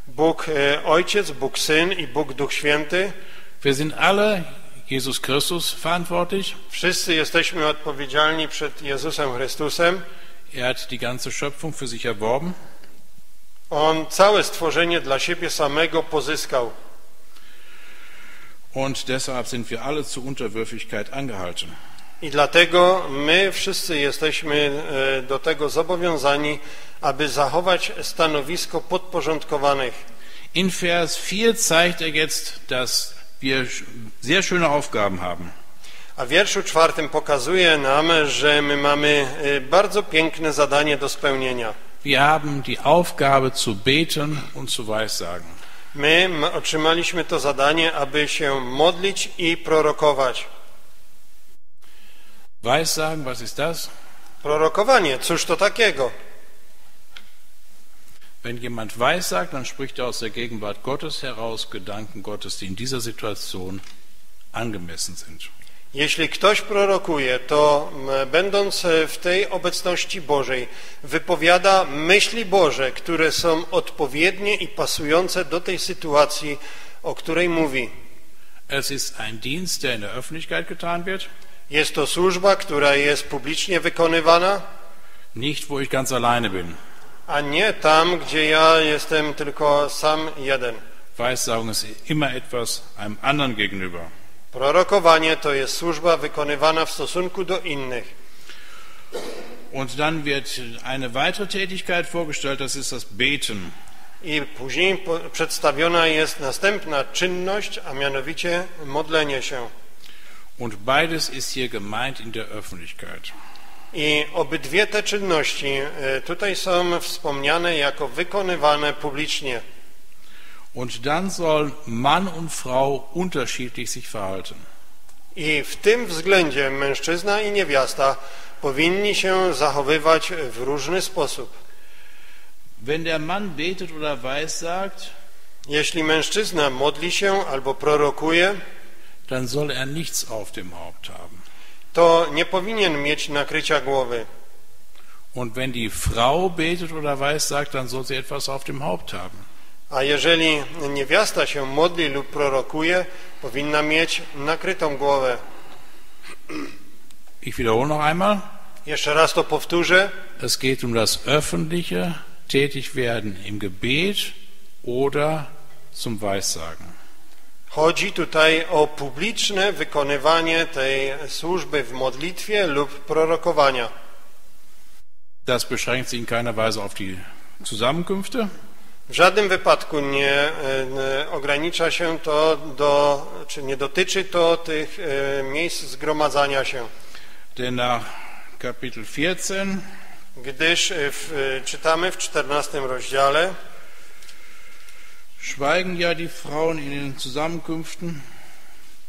Bóg e, Ojciec, Bóg Syn i Bóg Duch Święty. Wir sind alle Jesus Christus verantwortlich. Wszyscy jesteśmy odpowiedzialni przed Jezusem Chrystusem. Er hat die ganze Schöpfung für sich erworben. On całe stworzenie dla siebie samego pozyskał. Und deshalb sind wir alle zur Unterwürfigkeit angehalten. I dlatego my wszyscy jesteśmy do tego zobowiązani, aby zachować stanowisko podporządkowanych. In Vers vier zeigt er jetzt, dass wir sehr schöne Aufgaben haben. A w wierszu czwartym pokazuje nam, że my mamy bardzo piękne zadanie do spełnienia. Wir haben die Aufgabe zu beten und zu weissagen. My otrzymaliśmy to zadanie, aby się modlić i prorokować. Weissagen, was ist das? Prorokowanie, cóż to takiego? Wenn jemand weissagt, dann spricht er aus der Gegenwart Gottes heraus Gedanken Gottes, die in dieser Situation angemessen sind. Jeśli ktoś prorokuje, to będąc w tej obecności Bożej, wypowiada myśli Boże, które są odpowiednie i pasujące do tej sytuacji, o której mówi. Es ist ein Dienst, der in der Öffentlichkeit getan wird. Jest to służba, która jest publicznie wykonywana. Nicht, wo ich ganz alleine bin. A nie tam, gdzie ja jestem tylko sam jeden. Weissagung ist immer etwas einem anderen gegenüber. Prorokowanie to jest służba wykonywana w stosunku do innych. Und dann wird eine weitere Tätigkeit vorgestellt, das ist das Beten. I później po, przedstawiona jest następna czynność, a mianowicie modlenie się. Und beides ist hier gemeint in der Öffentlichkeit. I obydwie te czynności tutaj są wspomniane jako wykonywane publicznie. Und dann sollen Mann und Frau unterschiedlich sich verhalten. I w tym względzie mężczyzna i niewiasta powinni się zachowywać w różny sposób. Wenn der Mann betet oder weissagt, jeśli mężczyzna modli się albo prorokuje, dann soll er nichts auf dem Haupt haben. To nie powinien mieć nakrycia głowy. Und wenn die Frau betet oder weissagt, dann soll sie etwas auf dem Haupt haben. A jeżeli niewiasta się modli lub prorokuje, powinna mieć nakrytą głowę. Ich wiederhole noch einmal. Jeszcze raz to powtórzę. Es geht um das öffentliche Tätigwerden im Gebet oder zum Weissagen. Chodzi tutaj o publiczne wykonywanie tej służby w modlitwie lub prorokowania. Das beschränkt sich in keiner Weise auf die Zusammenkünfte. W żadnym wypadku nie ogranicza się to do, czy nie dotyczy to tych miejsc zgromadzania się. Gdyż w, czytamy w czternastym rozdziale. Schweigen ja die Frauen in den Zusammenkünften,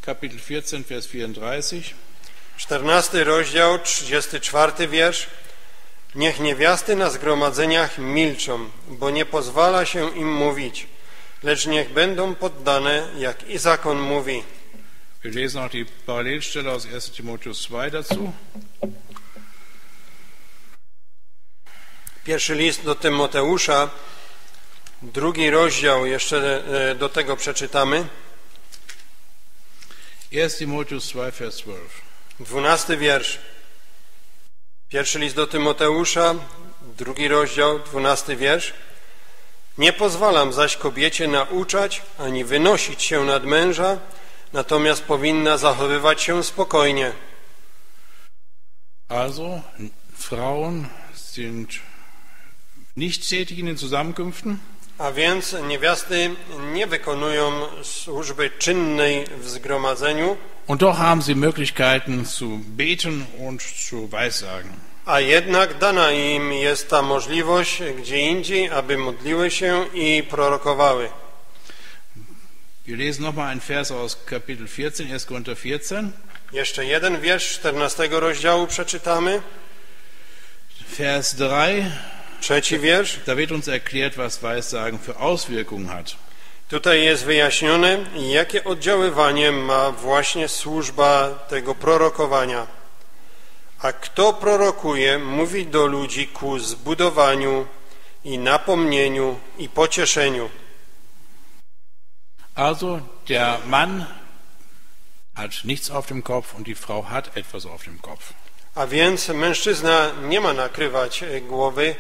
Kapitel vierzehn, Vers vierunddreißig. czternasty rozdział, trzydziesty czwarty wiersz. Niech niewiasty na zgromadzeniach milczą, bo nie pozwala się im mówić, lecz niech będą poddane, jak i zakon mówi. Wir lesen auch die Parallelstelle aus ersten Timotheus zwei dazu. Pierwszy list do Tymoteusza, drugi rozdział, jeszcze do tego przeczytamy. erster Timotheus zwei, Vers zwölf. dwunasty wiersz. Pierwszy list do Tymoteusza, drugi rozdział, dwunasty wiersz. Nie pozwalam zaś kobiecie nauczać, ani wynosić się nad męża, natomiast powinna zachowywać się spokojnie. Also, Frauen sind nicht tätig in den Zusammenkünften. A więc niewiasty nie wykonują służby czynnej w zgromadzeniu. Und doch haben sie Möglichkeiten zu beten und zu weissagen. A jednak dana im jest ta możliwość gdzie indziej, aby modliły się i prorokowały. Wir lesen nochmal einen Vers aus Kapitel vierzehn, erster Korinther vierzehn. Jeszcze jeden wiersz czternastego rozdziału przeczytamy. Vers drei. Trzeci wiersz. Da wird uns erklärt, was Weissagen für Auswirkungen hat. Tutaj jest wyjaśnione, jakie oddziaływanie ma właśnie służba tego prorokowania. A kto prorokuje, mówi do ludzi ku zbudowaniu i napomnieniu i pocieszeniu. Also der Mann hat nichts auf dem Kopf und die Frau hat etwas auf dem Kopf. A więc mężczyzna nie ma nakrywać głowy,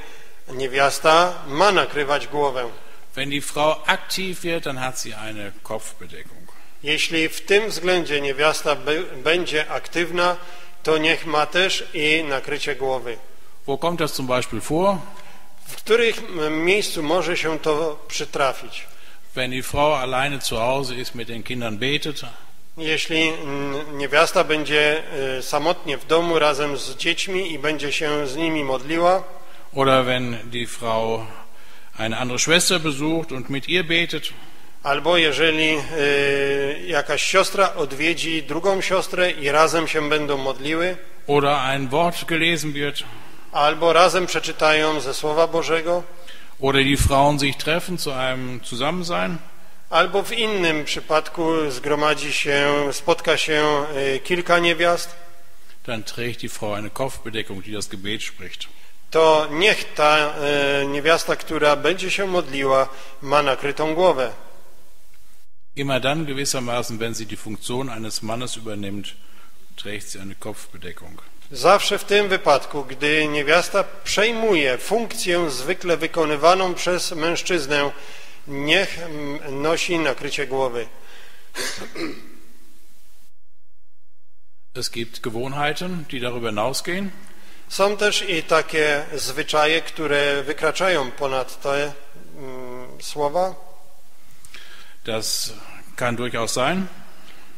niewiasta ma nakrywać głowę. Wenn die Frau aktiv wird, dann hat sie eine Kopfbedeckung. Jeśli w tym względzie niewiasta będzie aktywna, to niech ma też i nakrycie głowy. Wo kommt das zum Beispiel vor? W których miejscu może się to przytrafić? Wenn die Frau alleine zu Hause ist, mit den Kindern betet. Jeśli niewiasta będzie samotnie w domu razem z dziećmi i będzie się z nimi modliła. Oder wenn die Frau eine andere Schwester besucht und mit ihr betet. Albo jeżeli y, jakaś siostra odwiedzi drugą siostrę i razem się będą modliły. Oder ein Wort gelesen wird. Albo razem przeczytają ze Słowa Bożego. Oder die Frauen sich treffen zu einem Zusammensein. Albo w innym przypadku zgromadzi się, spotka się kilka niewiast. Dann trägt die Frau eine Kopfbedeckung, die das Gebet spricht. To niech ta niewiasta, która będzie się modliła, ma nakrytą głowę. Immer dann gewissermaßen, wenn sie die Funktion eines Mannes übernimmt, trägt sie eine Kopfbedeckung. Zawsze w tym wypadku, gdy niewiasta przejmuje funkcję zwykle wykonywaną przez mężczyznę, niech nosi nakrycie głowy. Es gibt Gewohnheiten, die darüber hinausgehen. Są też i takie zwyczaje, które wykraczają ponad te mm, słowa. Das kann durchaus sein.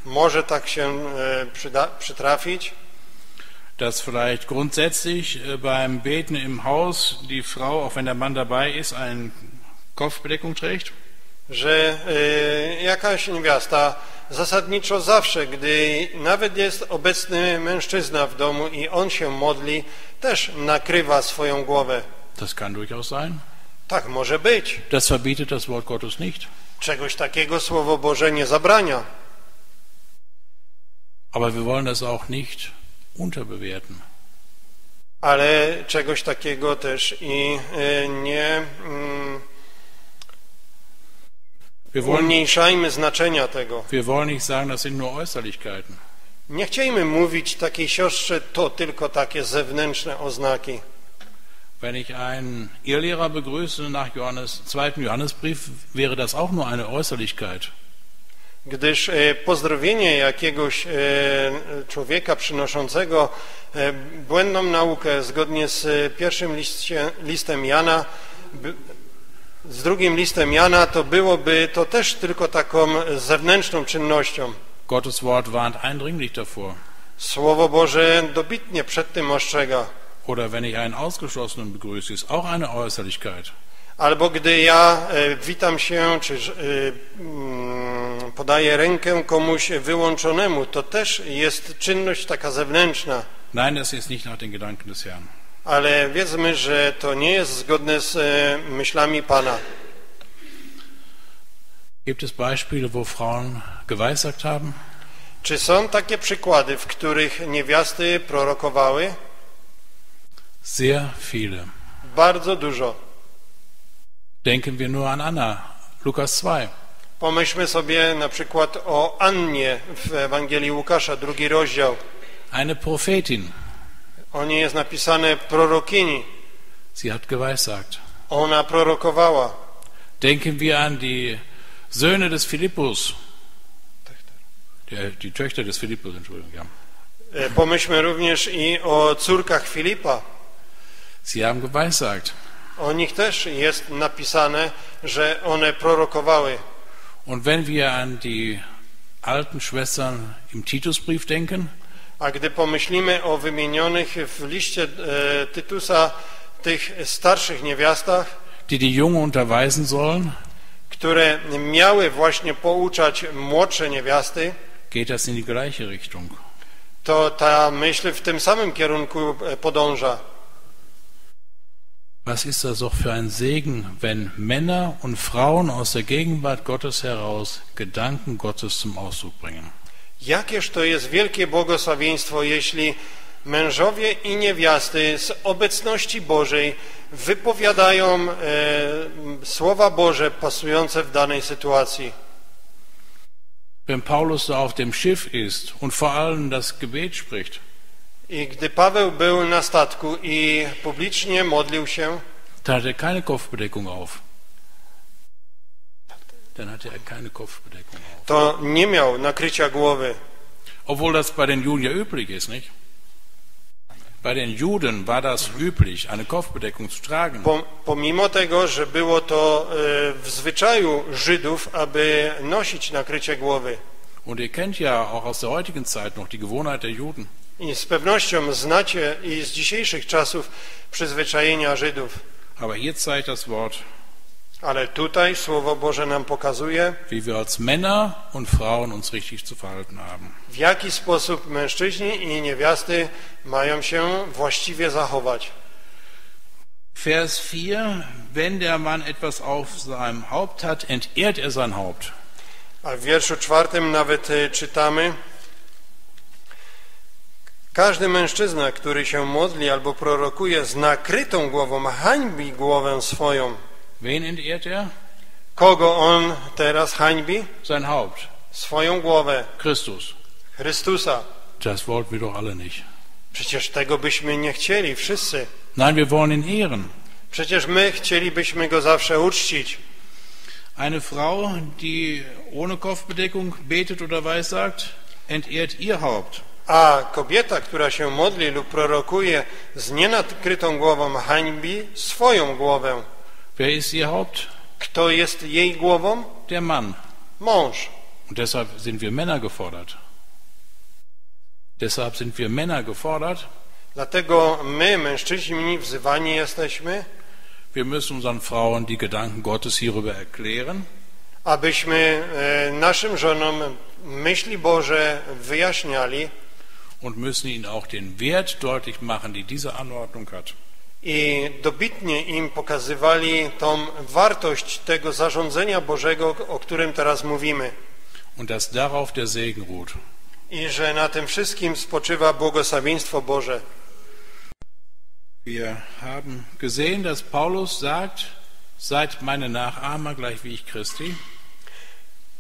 Może tak się e, przyda, przytrafić. Dass vielleicht grundsätzlich beim Beten im Haus die Frau, auch wenn der Mann dabei ist, eine Kopfbedeckung trägt. Że e, jakaś niewiasta zasadniczo zawsze, gdy nawet jest obecny mężczyzna w domu i on się modli, też nakrywa swoją głowę. Das kann durchaus sein. Tak może być. Das verbietet das Wort Gottes nicht. Czegoś takiego Słowo Boże nie zabrania. Aber wir wollen das auch nicht unterbewerten. Ale czegoś takiego też i y, nie... Mm, umniejszajmy znaczenia tego. Wir wollen nicht sagen, das sind nur Äußerlichkeiten. Nie chciejmy mówić takiej siostrze, to tylko takie zewnętrzne oznaki. Wenn ich einen Irrlehrer begrüße nach Johannes, zweiten Johannesbrief, wäre das auch nur eine Äußerlichkeit. Gdyż e, pozdrowienie jakiegoś e, człowieka przynoszącego e, błędną naukę zgodnie z pierwszym liście, listem Jana, b, z drugim listem Jana, to byłoby to też tylko taką zewnętrzną czynnością. Gottes Wort warnt eindringlich davor. Słowo Boże dobitnie przed tym ostrzega. Oder wenn ich einen Ausgeschlossenen begrüße, ist auch eine Äußerlichkeit. Albo gdy ja witam się, czy podaję rękę komuś wyłączonemu, to też jest czynność taka zewnętrzna. Nein, das ist nicht nach den Gedanken des Herrn. Ale wiedzmy, że to nie jest zgodne z myślami Pana. Gibt es Beispiele, wo Frauen geweissagt haben? Czy są takie przykłady, w których niewiasty prorokowały? Sehr viele. Bardzo dużo. Denken wir nur an Anna, Lukas drugi. Pomyślmy sobie na przykład o Annie w Ewangelii Łukasza, drugi rozdział. Eine Prophetin. O niej jest napisane prorokini. Sie hat geweissagt. Ona prorokowała. Denken wir an die Söhne des Philippus. Die, die Töchter des Philippus, Entschuldigung. Ja. Pomyślmy również i o córkach Filipa. Sie haben geweissagt. O nich też jest napisane, że one prorokowały. Und wenn wir an die alten Schwestern im Titusbrief denken. A gdy pomyślimy o wymienionych w liście e, Tytusa tych starszych niewiastach, die die Jungen unterweisen sollen, które miały właśnie pouczać młodsze niewiasty, geht das in die gleiche Richtung. To ta myśl w tym samym kierunku podąża. Was ist das auch für ein Segen, wenn Männer und Frauen aus der Gegenwart Gottes heraus Gedanken Gottes zum Ausdruck bringen? Jakież to jest wielkie błogosławieństwo, jeśli mężowie i niewiasty z obecności Bożej wypowiadają e, słowa Boże pasujące w danej sytuacji. Wenn Paulus da auf dem Schiff ist und vor allem das Gebet spricht. I gdy Paweł był na statku i publicznie modlił się, dann hatte er keine Kopfbedeckung auf. Dann hatte er keine Kopfbedeckung auf. To nie miał nakrycia głowy. Obwohl das bei den Juden ja üblich ist, nicht? Bei den Juden war das üblich, eine Kopfbedeckung zu tragen. Pomimo tego, że było to w zwyczaju Żydów, aby nosić nakrycie głowy. Und ihr kennt ja auch aus der heutigen Zeit noch die Gewohnheit der Juden. I z pewnością znacie i z dzisiejszych czasów przyzwyczajenia Żydów. Aber hier zeigt das Wort. Ale tutaj Słowo Boże nam pokazuje, wie wir als Männer und Frauen uns richtig zu verhalten haben. W jaki sposób mężczyźni i niewiasty mają się właściwie zachować. Vers vier, wenn der Mann etwas auf seinem Haupt hat, entehrt er sein Haupt. A w wierszu czwartym nawet czytamy: każdy mężczyzna, który się modli albo prorokuje z nakrytą głową, hańbi głowę swoją. Wen entehrt er? Kogo on teraz hańbi? Sein Haupt. Swoją głowę. Christus. Chrystusa. Das wollen wir doch alle nicht. Przecież tego byśmy nie chcieli wszyscy. Nein, wir wollen ihn ehren. Przecież my chcielibyśmy go zawsze uczcić. Eine Frau, die ohne Kopfbedeckung betet oder weissagt, entehrt ihr Haupt. A kobieta, która się modli lub prorokuje z nienakrytą głową, hańbi swoją głowę. Wer ist ihr Haupt? Kto jest jej głową? Der Mann. Mąż. Und deshalb sind wir Männer gefordert. Deshalb sind wir Männer gefordert. Dlatego my, mężczyźni, wzywani jesteśmy, wir müssen unseren Frauen die Gedanken Gottes hierüber erklären, abyśmy e, naszym żonom myśli Boże wyjaśniali, und müssen ihnen auch den Wert deutlich machen, die diese Anordnung hat. I dobitnie im pokazywali tą wartość tego zarządzenia Bożego, o którym teraz mówimy. Und dass darauf der Segen ruht. I że na tym wszystkim spoczywa błogosławieństwo Boże. Wir haben gesehen, dass Paulus sagt, seid meine Nachahmer, gleich wie ich Christi.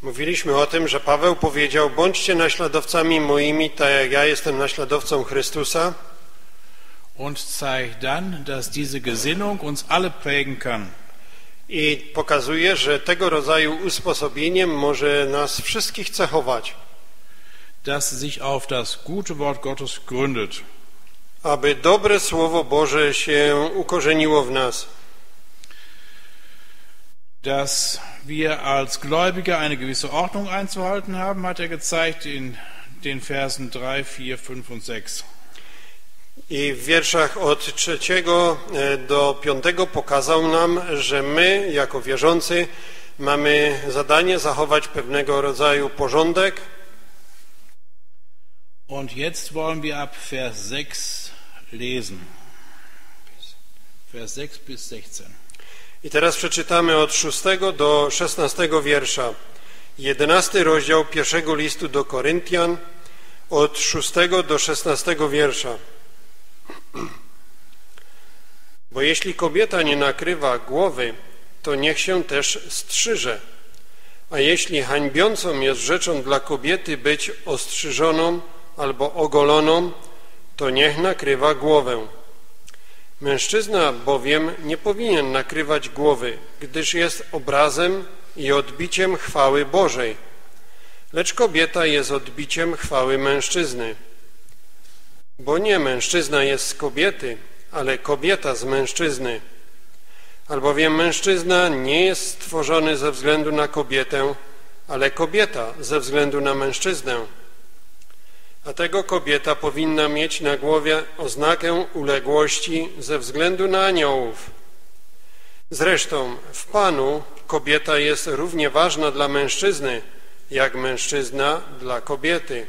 Mówiliśmy o tym, że Paweł powiedział: bądźcie naśladowcami moimi, tak jak ja jestem naśladowcą Chrystusa. Und zeigt dann, dass diese Gesinnung uns alle prägen kann. I pokazuje, że tego rodzaju usposobieniem może nas wszystkich cechować. Dass sich auf das gute Wort Gottes gründet. Aby dobre Słowo Boże się ukorzeniło w nas. Dass wir als Gläubige eine gewisse Ordnung einzuhalten haben, hat er gezeigt in den Versen drei, vier, fünf und sechs. I w wierszach od trzeciego do piątego pokazał nam, że my, jako wierzący, mamy zadanie zachować pewnego rodzaju porządek. Und jetzt wollen wir ab Vers sechs lesen. Vers sechs bis sechzehn. I teraz przeczytamy od szóstego do szesnastego wiersza. jedenasty rozdział pierwszego listu do Koryntian, od szóstego do szesnastego wiersza. Bo jeśli kobieta nie nakrywa głowy, to niech się też strzyże. A jeśli hańbiącą jest rzeczą dla kobiety być ostrzyżoną albo ogoloną, to niech nakrywa głowę. Mężczyzna bowiem nie powinien nakrywać głowy, gdyż jest obrazem i odbiciem chwały Bożej, lecz kobieta jest odbiciem chwały mężczyzny. Bo nie mężczyzna jest z kobiety, ale kobieta z mężczyzny. Albowiem mężczyzna nie jest stworzony ze względu na kobietę, ale kobieta ze względu na mężczyznę. A tego kobieta powinna mieć na głowie oznakę uległości ze względu na aniołów. Zresztą w Panu kobieta jest równie ważna dla mężczyzny, jak mężczyzna dla kobiety.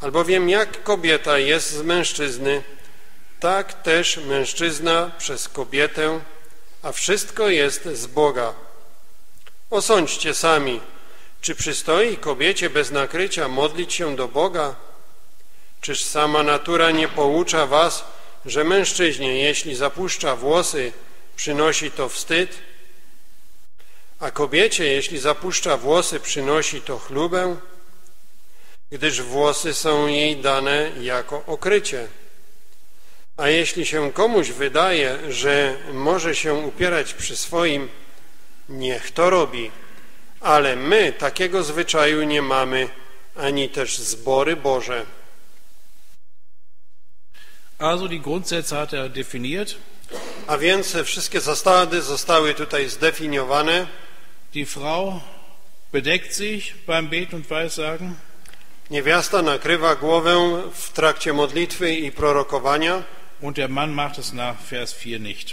Albowiem jak kobieta jest z mężczyzny, tak też mężczyzna przez kobietę, a wszystko jest z Boga. Osądźcie sami, czy przystoi kobiecie bez nakrycia modlić się do Boga? Czyż sama natura nie poucza was, że mężczyźnie, jeśli zapuszcza włosy, przynosi to wstyd? A kobiecie, jeśli zapuszcza włosy, przynosi to chlubę? Gdyż włosy są jej dane jako okrycie. A jeśli się komuś wydaje, że może się upierać przy swoim, niech to robi. Ale my takiego zwyczaju nie mamy, ani też zbory Boże. Also die Grundsätze hat er definiert. A więc wszystkie zasady zostały tutaj zdefiniowane. Die Frau bedeckt sich beim Beten und Weissagen. Niewiasta nakrywa głowę w trakcie modlitwy i prorokowania. Und der Mann macht es nach Vers vier nicht.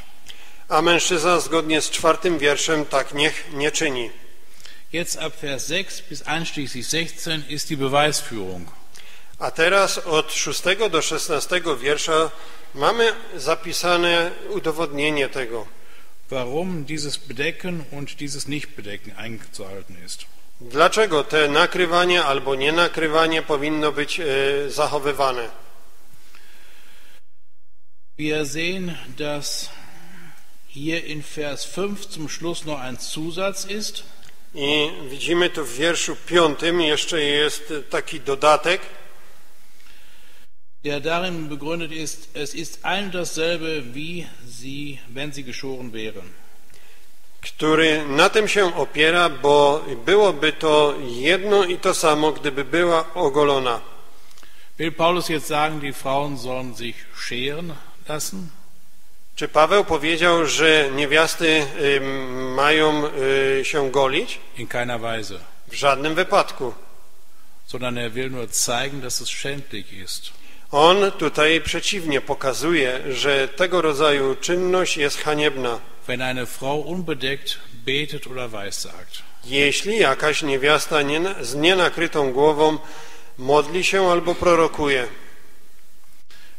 A mężczyzna zgodnie z czwartym wierszem tak niech nie czyni. Jetzt ab Vers sechs bis einschließlich sechzehn ist die Beweisführung. A teraz od szóstego do szesnastego wiersza mamy zapisane udowodnienie tego. Warum dieses Bedecken und dieses Nichtbedecken einzuhalten ist. Dlaczego te nakrywanie albo nienakrywanie powinno być e, zachowywane? Wir sehen, dass hier in Vers fünf zum Schluss noch ein Zusatz ist. I widzimy tu w wierszu piątym jeszcze jest taki dodatek. Der darin begründet ist, es ist ein dasselbe, wie sie, wenn sie geschoren wären. Który na tym się opiera, bo byłoby to jedno i to samo, gdyby była ogolona. Will Paulus jetzt sagen, die Frauen sollen sich scheren lassen? Czy Paweł powiedział, że niewiasty y, mają y, się golić? In keiner Weise. W żadnym wypadku. Sondern er will nur zeigen, dass es schändlich ist. On tutaj przeciwnie pokazuje, że tego rodzaju czynność jest haniebna. Wenn eine Frau unbedeckt betet oder weissagt. Jeśli jakaś niewiasta nie, z nienakrytą głową modli się albo prorokuje.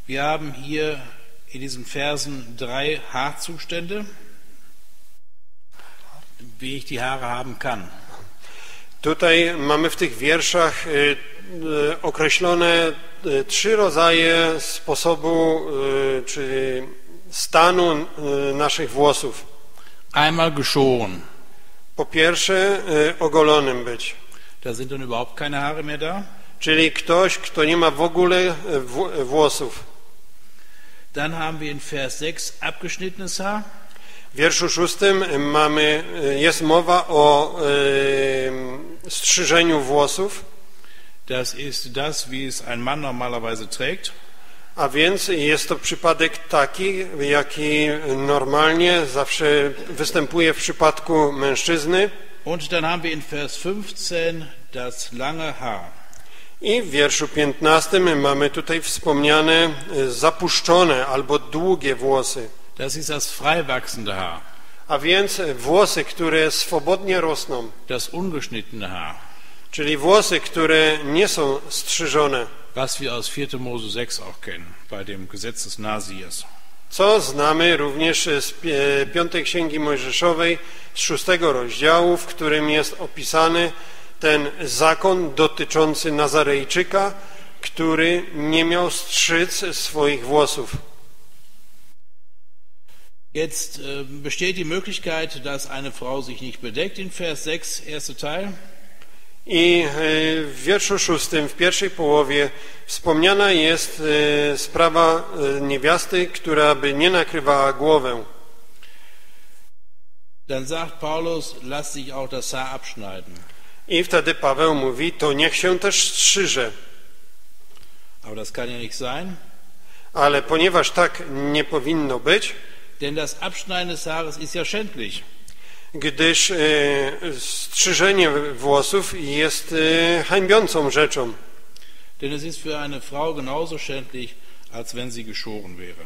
Wir haben hier in diesen Versen drei Haarzustände, wie ich die Haare haben kann. Tutaj mamy w tych wierszach y, y, określone y, trzy rodzaje sposobu y, czy stanu y, naszych włosów. Einmal geschoren. Po pierwsze y, ogolonym być. Da sind dann überhaupt keine Haare mehr da. Czyli ktoś, kto nie ma w ogóle w, włosów. Dann haben wir in Vers sechs abgeschnittenes Haar. W wierszu szóstym mamy, jest mowa o e, strzyżeniu włosów. Das ist das, wie es ein Mann normalerweise trägt. A więc jest to przypadek taki, jaki normalnie zawsze występuje w przypadku mężczyzny. Und dann haben wir in Vers fünfzehn das lange Haar. I w wierszu piętnastym mamy tutaj wspomniane zapuszczone albo długie włosy. Das ist das frei wachsende Haar. A więc włosy, które swobodnie rosną. Das ungeschnittene Haar. Czyli włosy, które nie są strzyżone. Was wir aus vierten Mose sechs auch kennen, bei dem Gesetz des Nasirs. Co znamy również z piątej Księgi Mojżeszowej, z szóstego rozdziału, w którym jest opisany ten zakon dotyczący Nazarejczyka, który nie miał strzyc swoich włosów. Jetzt besteht die Möglichkeit, dass eine Frau sich nicht bedeckt in Vers sechs, erster Teil. I w wierszu szóstym, w pierwszej połowie, wspomniana jest sprawa niewiasty, która by nie nakrywała głowę. Dann sagt Paulus, lass sich auch das Haar abschneiden. I wtedy Paweł mówi, to niech się też strzyże. Aber das kann ja nicht sein. Ale ponieważ tak nie powinno być, denn das Abschneiden des Haares ist ja schändlich. Gdyż e, strzyżenie włosów jest e, hańbiącą rzeczą. Denn es ist für eine Frau genauso schändlich, als wenn sie geschoren wäre.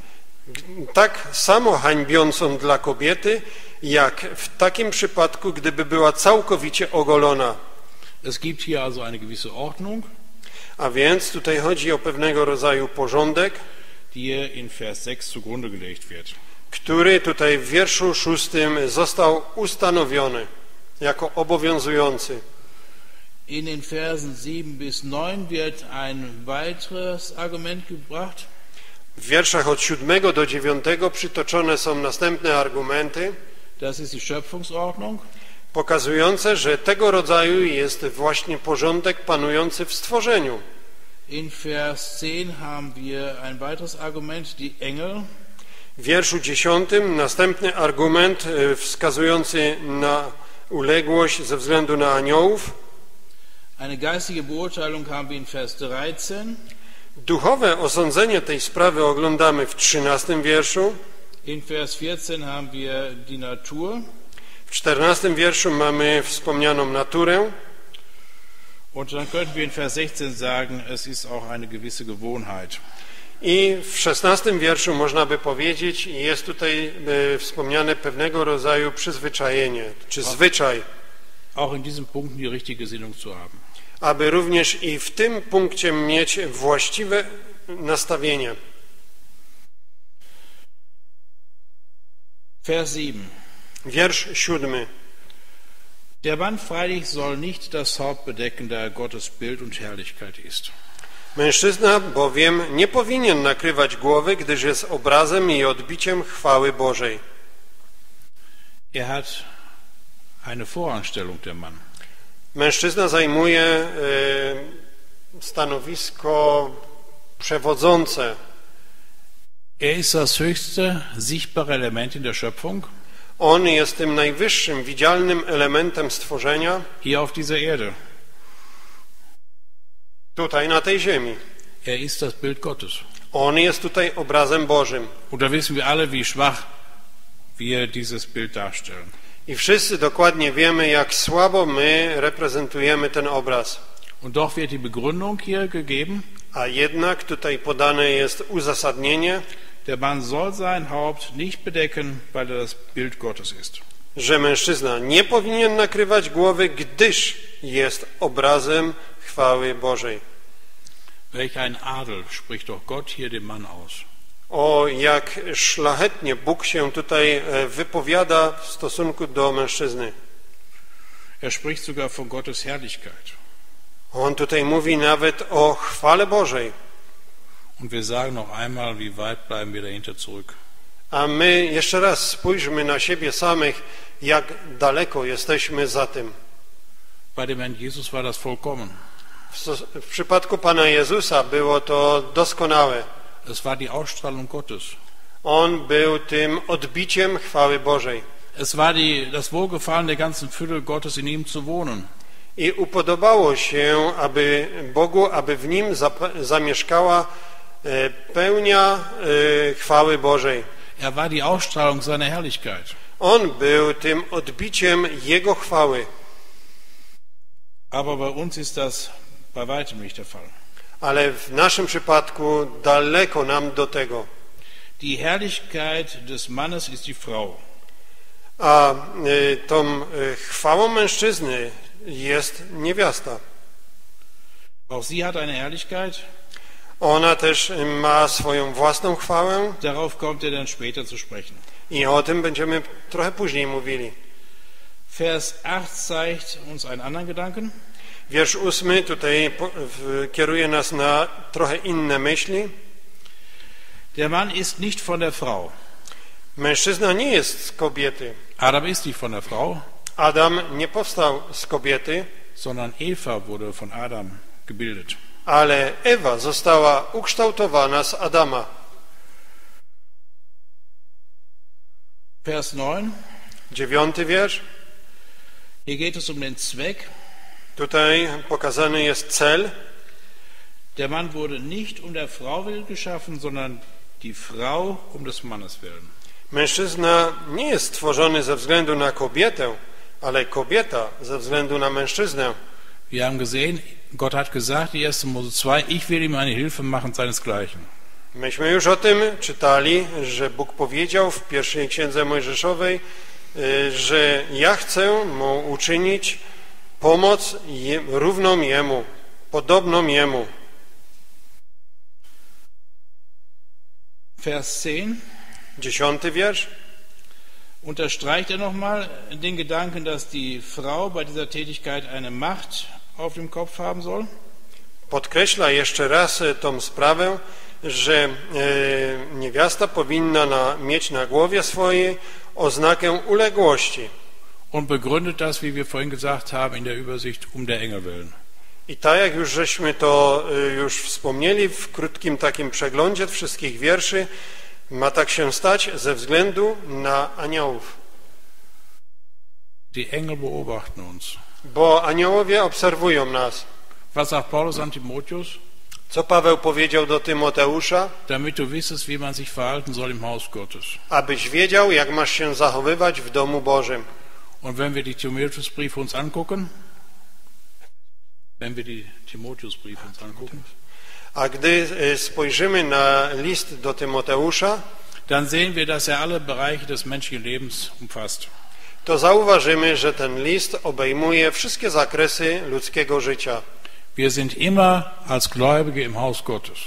Tak samo hańbiącą dla kobiety, jak w takim przypadku, gdyby była całkowicie ogolona. Es gibt hier also eine gewisse Ordnung. A więc tutaj chodzi o pewnego rodzaju porządek, die in Vers sechs zugrunde gelegt wird. Który tutaj w wierszu szóstym został ustanowiony jako obowiązujący. In den Versen sieben bis neun wird ein weiteres Argument gebracht. W wierszach od siódmego do dziewiątego przytoczone są następne argumenty. Das ist die Schöpfungsordnung. Pokazujące, że tego rodzaju jest właśnie porządek panujący w stworzeniu. In Vers zehn haben wir ein weiteres Argument, die Engel. W wierszu dziesiątym następny argument wskazujący na uległość ze względu na aniołów. Eine geistige Beurteilung haben wir in Vers dreizehn. Duchowe osądzenie tej sprawy oglądamy w trzynastym wierszu. In Vers vierzehn haben wir die Natur. W czternastym wierszu mamy wspomnianą naturę. Und dann könnten wir in Vers sechzehn sagen, es ist auch eine gewisse Gewohnheit. I w szesnastym wierszu można by powiedzieć, jest tutaj e, wspomniane pewnego rodzaju przyzwyczajenie, czy zwyczaj. Auch in diesem Punkt die richtige Gesinnung zu haben. aby również i w tym punkcie mieć właściwe nastawienie. Vers sieben. Wiersz siódmy. Der Mann freilich soll nicht das Haupt bedecken, da er Gottes Bild und Herrlichkeit ist. Mężczyzna bowiem nie powinien nakrywać głowy, gdyż jest obrazem i odbiciem chwały Bożej. Er hat eine Vorrangstellung, der Mann. Mężczyzna zajmuje y, stanowisko przewodzące. Er ist das höchste sichtbare Element in der Schöpfung. On jest tym najwyższym widzialnym elementem stworzenia. Hier auf dieser Erde. Tutaj na tej ziemi. Er ist das Bild Gottes. On jest tutaj obrazem Bożym. Und da wissen wir alle, wie schwach wir dieses Bild darstellen. I wszyscy dokładnie wiemy, jak słabo my reprezentujemy ten obraz. Und doch wird die Begründung hier gegeben. A jednak tutaj podane jest uzasadnienie. Der Mann soll sein Haupt nicht bedecken, weil er das Bild Gottes ist. Że mężczyzna nie powinien nakrywać głowy, gdyż jest obrazem chwały Bożej. Welch ein Adel spricht doch Gott hier dem Mann aus. O, jak szlachetnie Bóg się tutaj wypowiada w stosunku do mężczyzny. Er spricht sogar von Gottes Herrlichkeit. On tutaj mówi nawet o chwale Bożej. Und wir sagen noch einmal, wie weit bleiben wir dahinter zurück. A my jeszcze raz spójrzmy na siebie samych, jak daleko jesteśmy za tym. Bei dem Herrn Jesus war das vollkommen. W, w przypadku Pana Jezusa było to doskonałe. Es war die Ausstrahlung Gottes. On był tym odbiciem chwały Bożej. Es war die, das Wohlgefallen der ganzen Fülle Gottes, in ihm zu wohnen. I upodobało się aby Bogu, aby w nim zamieszkała pełnia chwały Bożej. Er war die Ausstrahlung seiner Herrlichkeit. On był tym odbiciem Jego chwały. Aber bei uns ist das bei weitem nicht der Fall. Ale w naszym przypadku daleko nam do tego. Die Herrlichkeit des Mannes ist die Frau. A tą chwałą mężczyzny jest niewiasta. Auch sie hat eine Herrlichkeit. Ona też ma swoją własną chwałę. Darauf kommt er dann später zu sprechen. I o tym będziemy trochę później mówili. Vers acht zeigt uns einen anderen Gedanken. Wiersz ósmy tutaj kieruje nas na trochę inne myśli. Der Mann ist nicht von der Frau. Mężczyzna nie jest z kobiety. Adam ist nicht von der Frau. Adam nie powstał z kobiety, sondern Eva wurde von Adam gebildet. Ale Ewa została ukształtowana z Adama. Vers neun. Dziewiąty wiersz. Hier geht es um den Zweck. Tutaj pokazany jest cel. Der Mann wurde nicht um der Frau willen geschaffen, sondern die Frau um des Mannes willen. Mężczyzna nie jest stworzony ze względu na kobietę, ale kobieta ze względu na mężczyznę. Wir haben gesehen, Gott hat gesagt, in Mose zwei, ich will ihm eine Hilfe machen seinesgleichen. Myśmy już o tym czytali, że Bóg powiedział w pierwszej Księdze Mojżeszowej, że ja chcę mu uczynić pomoc równą jemu, podobną jemu. Vers zehn. Dziesiąty wiersz. Unterstreicht er nochmal den Gedanken, dass die Frau bei dieser Tätigkeit eine Macht auf dem Kopf haben soll? Podkreśla jeszcze raz tą sprawę, że e, niewiasta powinna na, mieć na głowie swojej oznakę uległości. Und begründet das, wie wir vorhin gesagt haben, in der Übersicht um der Engel willen. I tak jak już żeśmy to już wspomnieli w krótkim takim przeglądzie wszystkich wierszy, ma tak się stać ze względu na aniołów. Die Engel beobachten uns. Bo aniołowie obserwują nas. Was sagt Paulus an Timotheus? Co Paweł powiedział do Tymoteusza? Damit du wissest, wie man sich verhalten soll im Haus Gottes. Abyś wiedział, jak masz się zachowywać w domu Bożym. Und wenn wir die Timotheusbriefe uns angucken, wenn wir die Timotheusbriefe uns angucken, a gdy spojrzymy na list do Tymoteusza, dann sehen wir, dass er alle Bereiche des menschlichen Lebens umfasst. To zauważymy, że ten list obejmuje wszystkie zakresy ludzkiego życia. Wir sind immer als Gläubige im Haus Gottes.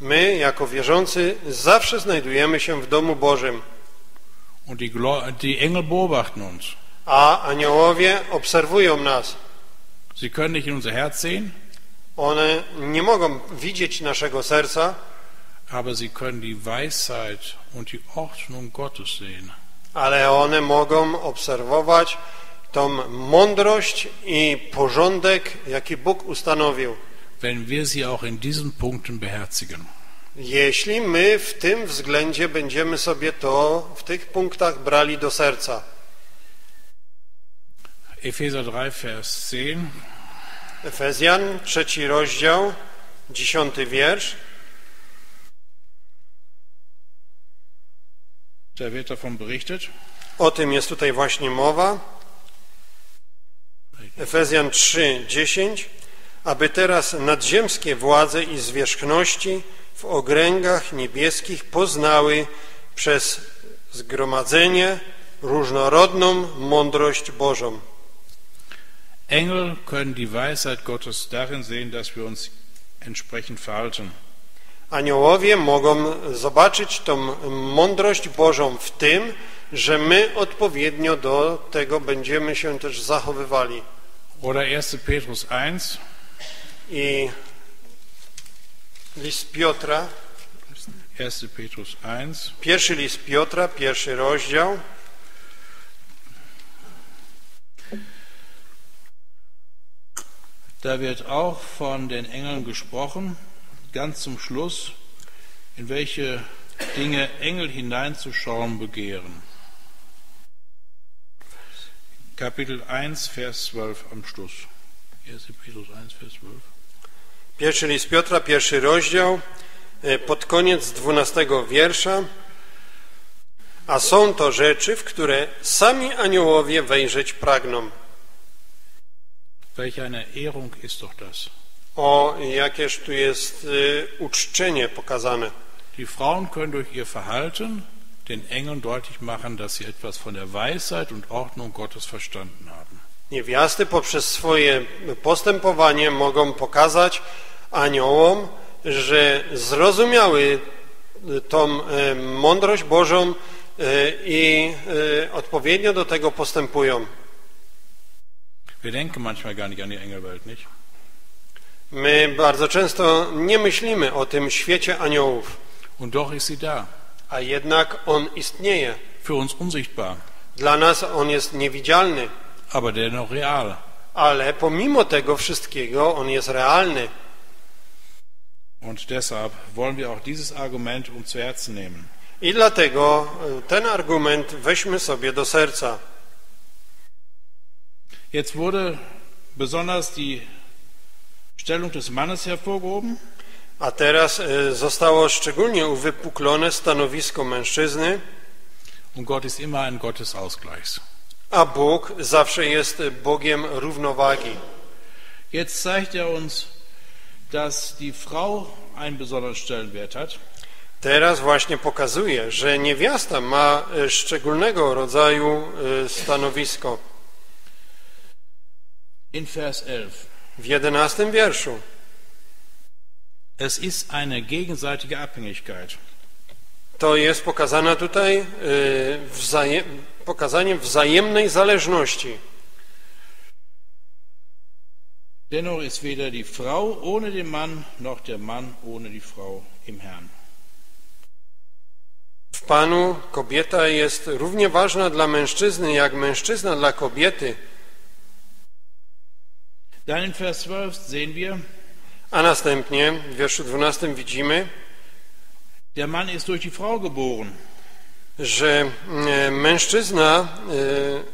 My, jako wierzący, zawsze znajdujemy się w domu Bożym. Und die, die Engel beobachten uns. A aniołowie obserwują nas. Sie können nicht in unser Herz sehen. One nie mogą widzieć naszego serca. Aber sie können die Weisheit und die Ordnung Gottes sehen. Ale one mogą obserwować tą mądrość i porządek, jaki Bóg ustanowił. Wenn wir sie auch in diesen Punkten beherzigen. Jeśli my w tym względzie będziemy sobie to w tych punktach brali do serca. Efezer drei, Vers dziesięć. Efezjan, trzeci rozdział, dziesiąty wiersz. Da wird davon berichtet. O tym jest tutaj właśnie mowa. Efezjan trzy, dziesięć. Aby teraz nadziemskie władze i zwierzchności w okręgach niebieskich poznały przez zgromadzenie różnorodną mądrość Bożą. Engel können die Weisheit Gottes darin sehen, dass wir uns entsprechend verhalten. Aniołowie mogą zobaczyć tą mądrość Bożą w tym, że my odpowiednio do tego będziemy się też zachowywali. Oder erster Petrus eins. I list Piotra. erster Petrus eins. Pierwszy list Piotra, pierwszy rozdział. Da wird auch von den Engeln gesprochen, ganz zum Schluss, in welche Dinge Engel hineinzuschauen begehren. Kapitel eins, Vers zwölf am Schluss. erster Petrus eins, Vers zwölf. Pierwszy list Piotra, pierwszy rozdział, pod koniec dwunastego wiersza. A są to rzeczy, w które sami aniołowie wejrzeć pragną. Welch eine Ehrung ist doch das. O, jakież tu jest y, uczczenie pokazane. Die Frauen können durch ihr Verhalten den Engeln deutlich machen, dass sie etwas von der Weisheit und Ordnung Gottes verstanden haben. Niewiasty poprzez swoje postępowanie mogą pokazać aniołom, że zrozumiały tą y, mądrość Bożą i y, y, odpowiednio do tego postępują. Wir denken manchmal gar nicht an die Engelwelt, nicht? My bardzo często nie myślimy o tym świecie aniołów. Und doch ist sie da. A jednak on istnieje. Für uns unsichtbar. Dla nas on jest niewidzialny. Aber dennoch real. Ale pomimo tego wszystkiego on jest realny. Und deshalb wollen wir auch dieses Argument uns zu Herzen nehmen. I dlatego ten argument weźmy sobie do serca. Jetzt wurde besonders die Stellung des Mannes hervorgehoben. A teraz zostało szczególnie uwypuklone stanowisko mężczyzny. Und Gott ist immer ein Gott des Ausgleichs. A Bóg zawsze jest Bogiem równowagi. Jetzt zeigt er uns, dass die Frau einen besonderen Stellenwert hat. Teraz właśnie pokazuje, że niewiasta ma szczególnego rodzaju stanowisko. In Vers elf. W jedenastym wierszu. Es ist eine gegenseitige Abhängigkeit. To jest pokazane tutaj y, wzajem, pokazaniem wzajemnej zależności. Dennoch ist weder die Frau ohne den Mann noch der Mann ohne die Frau im Herrn. W Panu kobieta jest równie ważna dla mężczyzny jak mężczyzna dla kobiety. Dann in Vers zwölf sehen wir, a następnie w wierszu dwunastym widzimy, der Mann ist durch die Frau geboren, że e, mężczyzna e,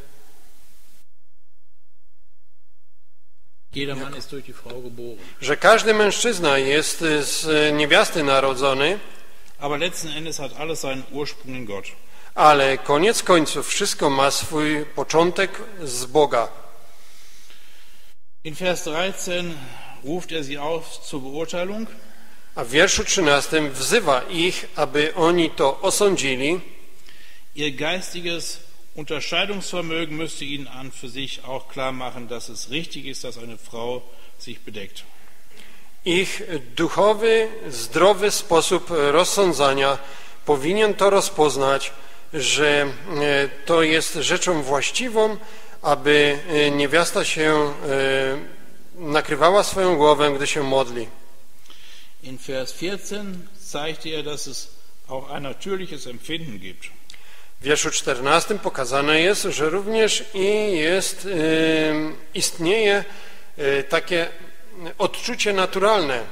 jeder Mann ist durch die Frau geboren, że każdy mężczyzna jest z niewiasty narodzony, aber letzten Endes hat alles seinen Ursprung in Gott. Ale koniec końców wszystko ma swój początek z Boga. In Vers dreizehn ruft er sie auf zur Beurteilung. A w wierszu trzynastym wzywa ich, aby oni to osądzili. Ihr geistiges Unterscheidungsvermögen müsste ihnen an für sich auch klar machen, dass es richtig ist, dass eine Frau sich bedeckt. Ich duchowy, zdrowy sposób rozsądzania powinien to rozpoznać, że to jest rzeczą właściwą, aby niewiasta się nakrywała swoją głowę, gdy się modli. In Vers vierzehn zeigte er, dass es auch ein natürliches Empfinden gibt. W wierszu czternastym pokazane jest, że również i jest, istnieje takie odczucie naturalne.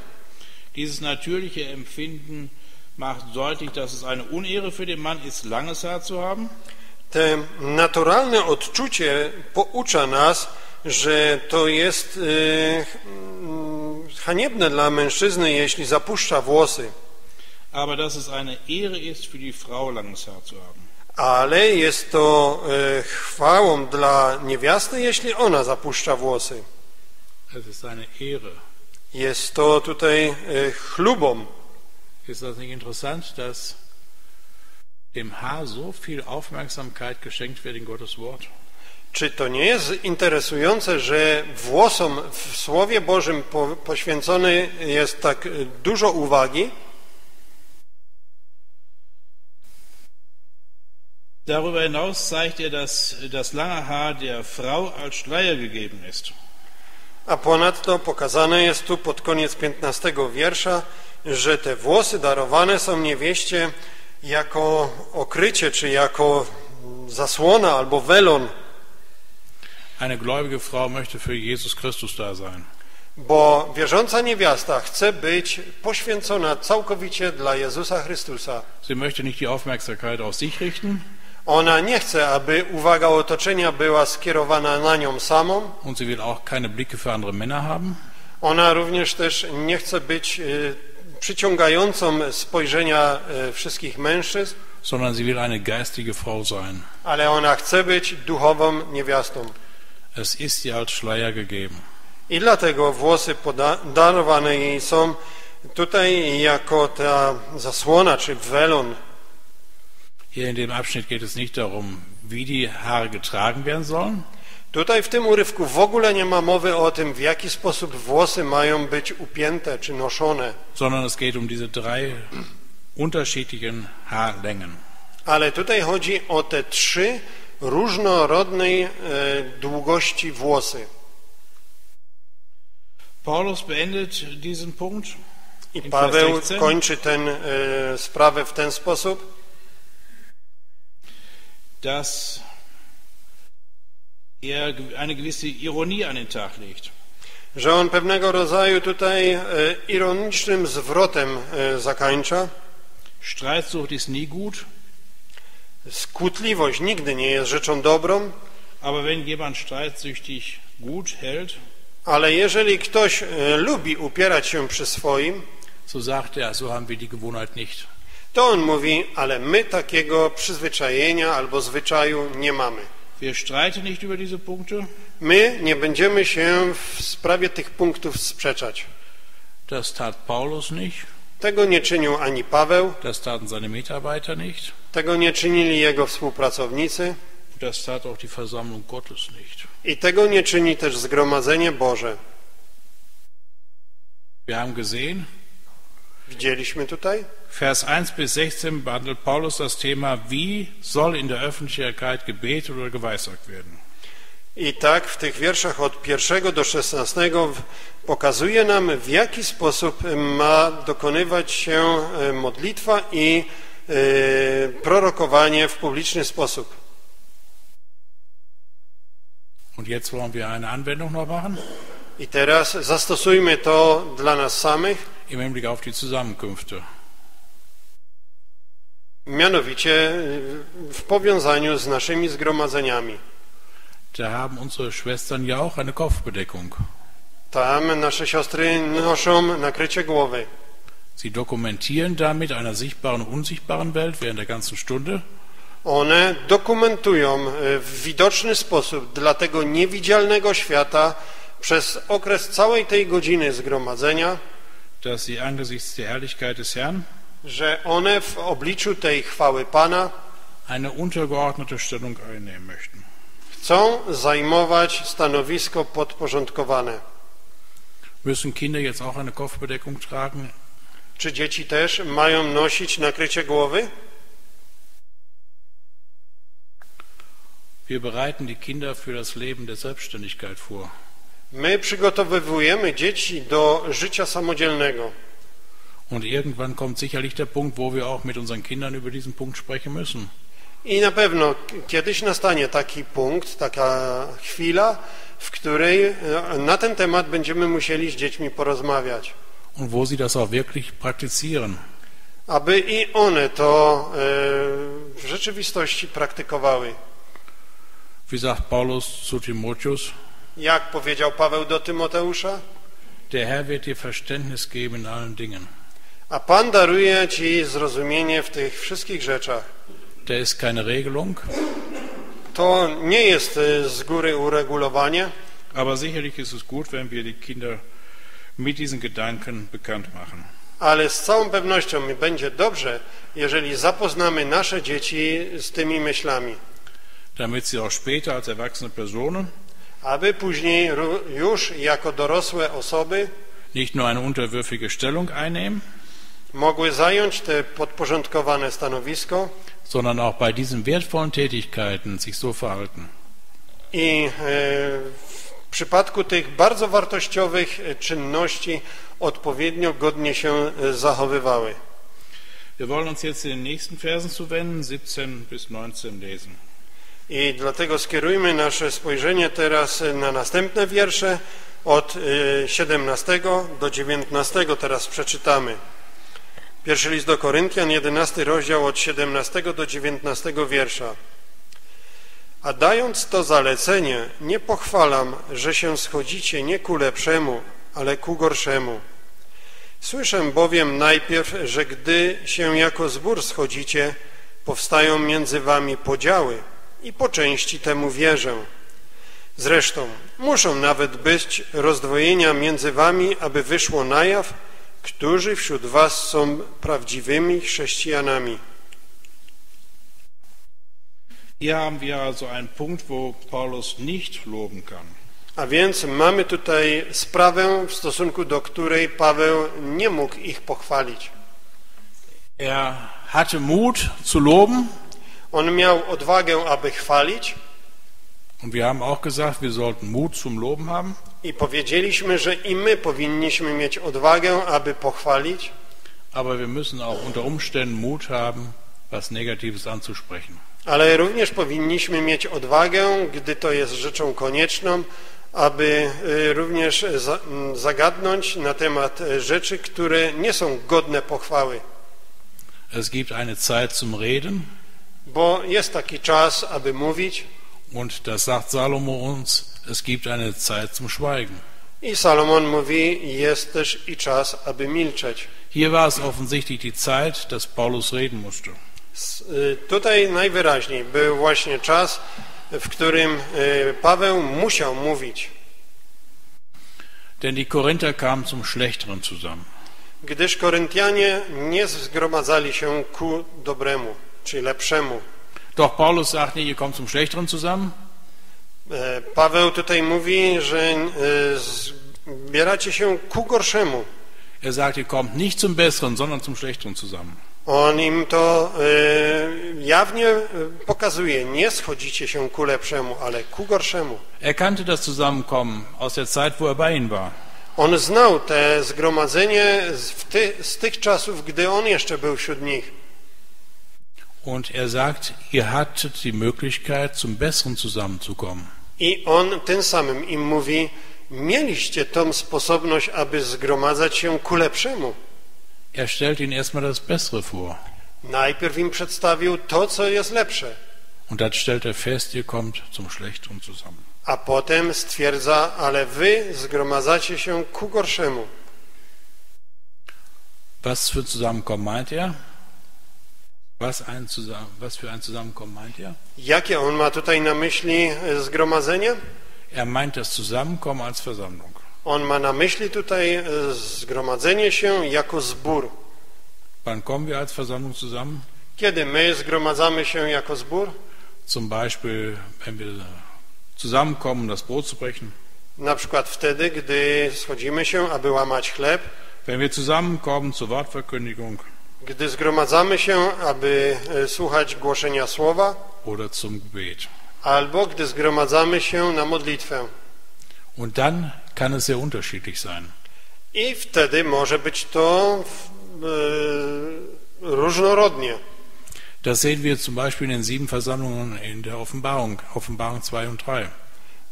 Dieses natürliche Empfinden macht deutlich, dass es eine Unehre für den Mann ist, langes Haar zu haben. To naturalne odczucie poucza nas, że to jest haniebne dla mężczyzny, jeśli zapuszcza włosy. Aber dass es eine Ehre ist, für die Frau langes Haar zu haben. Ale jest to chwałą dla niewiasty, jeśli ona zapuszcza włosy. Es ist eine Ehre. Jest to tutaj chlubą. Ist das nicht interessant, dass dem Haar so viel Aufmerksamkeit geschenkt wird in Gottes Wort? Czy to nie jest interesujące, że włosom w Słowie Bożym poświęcone jest tak dużo uwagi? Darüber hinaus zeigt er, dass das lange Haar der Frau als Schleier gegeben ist. A ponadto pokazane jest tu pod koniec piętnastego wiersza, że te włosy darowane są niewieście jako okrycie, czy jako zasłona albo welon. Eine gläubige Frau möchte für Jesus Christus da sein. Bo wierząca niewiasta chce być poświęcona całkowicie dla Jezusa Chrystusa. Sie möchte nicht die Aufmerksamkeit auf sich richten. Ona nie chce, aby uwaga otoczenia była skierowana na nią samą. Und sie will auch keine Blicke für andere Männer haben. Ona również też nie chce być przyciągającą spojrzenia wszystkich mężczyzn, sondern sie will eine geistige Frau sein. Ale ona chce być duchową niewiastą. Es ist ihr als Schleier gegeben. I dlatego włosy darowane jej są tutaj jako ta zasłona czy welon. Hier in dem Abschnitt geht es nicht darum, wie die Haare getragen werden sollen. Tutaj w tym urywku w ogóle nie ma mowy o tym, w jaki sposób włosy mają być upięte czy noszone. Sondern es geht um diese drei unterschiedlichen Haarlängen. Ale tutaj chodzi o te trzy różnorodnej e, długości włosy. Paulus beendet diesen Punkt. I Paweł kończy ten e, sprawę w ten sposób. Dass er eine gewisse Ironie an den Tag legt. Że on pewnego rodzaju tutaj e, ironicznym zwrotem e, zakańcza. Streitsucht ist nie gut. Skutliwość nigdy nie jest rzeczą dobrą. Aber wenn jemand streitsüchtig gut hält, ale jeżeli ktoś e, lubi upierać się przy swoim, so sagt er, so haben wir die Gewohnheit nicht. To on mówi, ale my takiego przyzwyczajenia albo zwyczaju nie mamy. Wir streiten nicht über diese Punkte. My nie będziemy się w sprawie tych punktów sprzeczać. Das tat Paulus nicht. Tego nie czynił ani Paweł. Das taten seine Mitarbeiter nicht. Tego nie czynili jego współpracownicy. Das tat auch die Versammlung Gottes nicht. I tego nie czyni też Zgromadzenie Boże. Wir haben gesehen. Widzieliśmy tutaj. Vers eins bis sechzehn behandelt Paulus das Thema, wie soll in der Öffentlichkeit gebetet oder geweissagt werden. I tak w tych wierszach od pierwszego do szesnastego pokazuje nam, w jaki sposób ma dokonywać się modlitwa i e, prorokowanie w publiczny sposób. Und jetzt wollen wir eine Anwendung noch machen. I teraz zastosujmy to dla nas samych. Im Hinblick auf die Zusammenkünfte. Mianowicie w powiązaniu z naszymi zgromadzeniami. Da haben unsere Schwestern ja auch eine Kopfbedeckung. Tam nasze siostry noszą nakrycie głowy. Sie dokumentieren damit einer sichtbaren und unsichtbaren Welt während der ganzen Stunde. One dokumentują w widoczny sposób dla tego niewidzialnego świata przez okres całej tej godziny zgromadzenia. Dass sie angesichts der Herrlichkeit des Herrn, że one w obliczu tej chwały Pana, eine untergeordnete Stellung einnehmen möchten. Chcą zajmować stanowisko podporządkowane. Müssen Kinder jetzt auch eine Kopfbedeckung tragen? Czy dzieci też mają nosić nakrycie głowy? Wir bereiten die Kinder für das Leben der Selbstständigkeit vor. My przygotowujemy dzieci do życia samodzielnego. Und irgendwann kommt sicherlich der Punkt, wo wir auch mit unseren Kindern über diesen Punkt sprechen müssen. I na pewno kiedyś nastanie taki punkt, taka chwila, w której na ten temat będziemy musieli z dziećmi porozmawiać. Und wo sie das auch wirklich praktizieren. Aby i one to e, w rzeczywistości praktykowały. Wie sagt Paulus zu Timotheus? Jak powiedział Paweł do Tymoteusza? Der Herr wird dir Verständnis geben in allen Dingen. A Pan daruje ci zrozumienie w tych wszystkich rzeczach. Da ist keine Regelung. To nie jest z góry uregulowanie. Aber sicherlich ist es gut, wenn wir die Kinder mit diesen Gedanken bekannt machen. Ale z całą pewnością będzie dobrze, jeżeli zapoznamy nasze dzieci z tymi myślami. Damit sie auch später als erwachsene Personen, aby później już jako dorosłe osoby, nicht nur eine unterwürfige Stellung einnehmen, mogły zająć te podporządkowane stanowisko, sondern auch bei diesen wertvollen Tätigkeiten sich so verhalten. I w przypadku tych bardzo wartościowych czynności odpowiednio godnie się zachowywały. Wir wollen uns jetzt in den nächsten Versen zuwenden, siebzehn bis neunzehn lesen. I dlatego skierujmy nasze spojrzenie teraz na następne wiersze, od siedemnastego do dziewiętnastego teraz przeczytamy. Pierwszy list do Koryntian, jedenasty rozdział, od siedemnastego do dziewiętnastego wiersza. A dając to zalecenie, nie pochwalam, że się schodzicie nie ku lepszemu, ale ku gorszemu. Słyszę bowiem najpierw, że gdy się jako zbór schodzicie, powstają między wami podziały, i po części temu wierzę. Zresztą muszą nawet być rozdwojenia między wami, aby wyszło na jaw, którzy wśród was są prawdziwymi chrześcijanami. Hier haben wir also einen Punkt, wo Paulus nicht loben kann. A więc mamy tutaj sprawę, w stosunku do której Paweł nie mógł ich pochwalić. Er hatte Mut zu loben. On miał odwagę, aby chwalić. Und wir haben auch gesagt, wir sollten Mut zum Loben haben. I powiedzieliśmy, że i my powinniśmy mieć odwagę, aby pochwalić. Aber wir müssen auch unter Umständen Mut haben, was Negatives anzusprechen. Ale również powinniśmy mieć odwagę, gdy to jest rzeczą konieczną, aby również zagadnąć na temat rzeczy, które nie są godne pochwały. Es gibt eine Zeit zum Reden. Bo jest taki czas, aby mówić. Und das sagt Salomo uns, es gibt eine Zeit zum Schweigen. I Salomon mówi, jest też i czas, aby milczeć. Hier war es offensichtlich die Zeit, dass Paulus reden musste. Tutaj najwyraźniej był właśnie czas, w którym Paweł musiał mówić. Denn die Korinther kamen zum Schlechteren zusammen. Gdyż Koryntianie nie zgromadzali się ku dobremu. Czy lepszemu. Doch Paulus sagt nicht, ihr kommt zum Schlechteren zusammen. Paweł tutaj mówi, że zbieracie się ku gorszemu. Er sagt, ihr kommt nicht zum Besseren, sondern zum Schlechteren zusammen. On im to e, jawnie pokazuje, nie schodzicie się ku lepszemu, ale ku gorszemu. Er kannte das Zusammenkommen aus der Zeit, wo er bei ihnen war. On znał te zgromadzenie z, ty, z tych czasów, gdy on jeszcze był wśród nich. Und er sagt, ihr hattet die Möglichkeit, zum Besseren zusammenzukommen. I on tym samym im mówi, mieliście tą sposobność, aby zgromadzać się ku lepszemu. Er stellt ihnen erstmal das Bessere vor. Najpierw im przedstawił to, co jest lepsze. Und dann stellt er fest, ihr kommt zum Schlechteren zusammen. A potem stwierdza, ale wy zgromadzacie się ku gorszemu. Was für Zusammenkommen meint er? Was, ein zusammen, was für ein Zusammenkommen meint er? Jakie on ma tutaj na myśli zgromadzenie? Er meint das Zusammenkommen als Versammlung. On ma na myśli tutaj zgromadzenie się jako zbór. Wann kommen wir als Versammlung zusammen? Kiedy my zgromadzamy się jako zbór? Zum Beispiel, wenn wir zusammenkommen, das Brot zu brechen. Na przykład wtedy, gdy schodzimy się, aby łamać chleb. Wenn wir zusammenkommen zur Wortverkündigung. Gdy zgromadzamy się, aby słuchać głoszenia słowa. Oder zum Gebet. Albo gdy zgromadzamy się na modlitwę. Und dann kann es sehr unterschiedlich sein. I wtedy może być to e, różnorodnie. Das sehen wir zum Beispiel in den sieben Versammlungen in der Offenbarung, Offenbarung zwei und drei.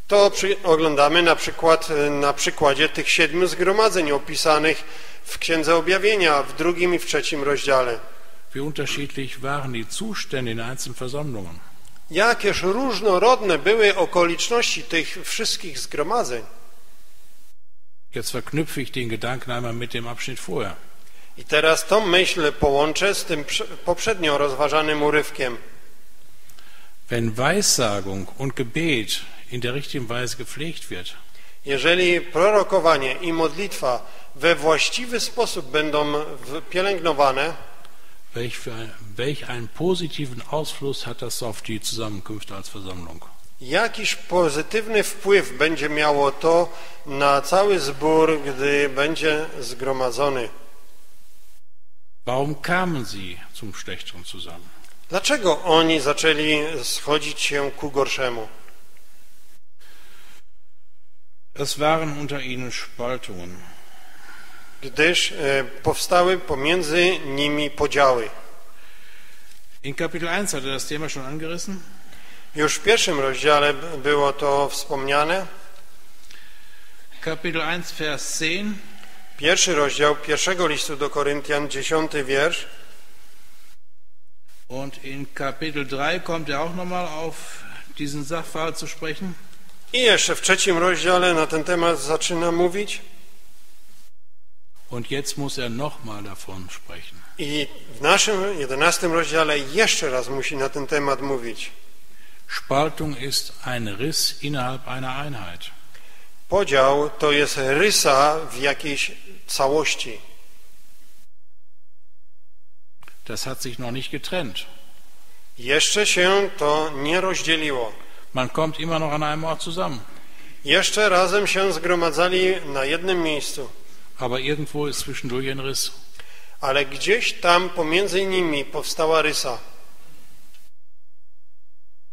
To przy, oglądamy na przykład na przykładzie tych siedmiu zgromadzeń opisanych w Księdze Objawienia w drugim i w trzecim rozdziale. Wie unterschiedlich waren die Zustände in einzelnen Versammlungen. Jakież różnorodne były okoliczności tych wszystkich zgromadzeń. Jetzt verknüpfe ich den Gedanken einmal mit dem Abschnitt vorher. I teraz tą myśl połączę z tym poprzednio rozważanym urywkiem. Wenn Weissagung und Gebet in der richtigen Weise gepflegt wird. Jeżeli prorokowanie i modlitwa we właściwy sposób będą pielęgnowane, welch, welch einen positiven Ausfluss hat das auf die Zusammenkünfte als Versammlung? Jakiż pozytywny wpływ będzie miało to na cały zbór, gdy będzie zgromadzony? Warum kamen sie zum Schlechteren zusammen? Dlaczego oni zaczęli schodzić się ku gorszemu? Es waren unter ihnen Spaltungen. Gdyż e, powstały pomiędzy nimi podziały. In Kapitel eins hatte das Thema schon angerissen. Już w pierwszym rozdziale było to wspomniane. Kapitel eins, Vers zehn. Pierwszy rozdział pierwszego listu do Koryntian, dziesiąty wiersz. Und in Kapitel drei kommt er auch nochmal auf diesen Sachverhalt zu sprechen. I jeszcze w trzecim rozdziale na ten temat zaczyna mówić. Und jetzt muss er nochmal davon sprechen. I w naszym jedenastym rozdziale jeszcze raz musi na ten temat mówić. Spaltung ist ein Riss innerhalb einer Einheit. Podział to jest rysa w jakiejś całości. Das hat sich noch nicht getrennt. Jeszcze się to nie rozdzieliło. Man kommt immer noch an einem Ort zusammen. Jeszcze razem się zgromadzali na jednym miejscu. Aber irgendwo ist zwischendurch ein Riss. Ale gdzieś tam pomiędzy nimi powstała rysa.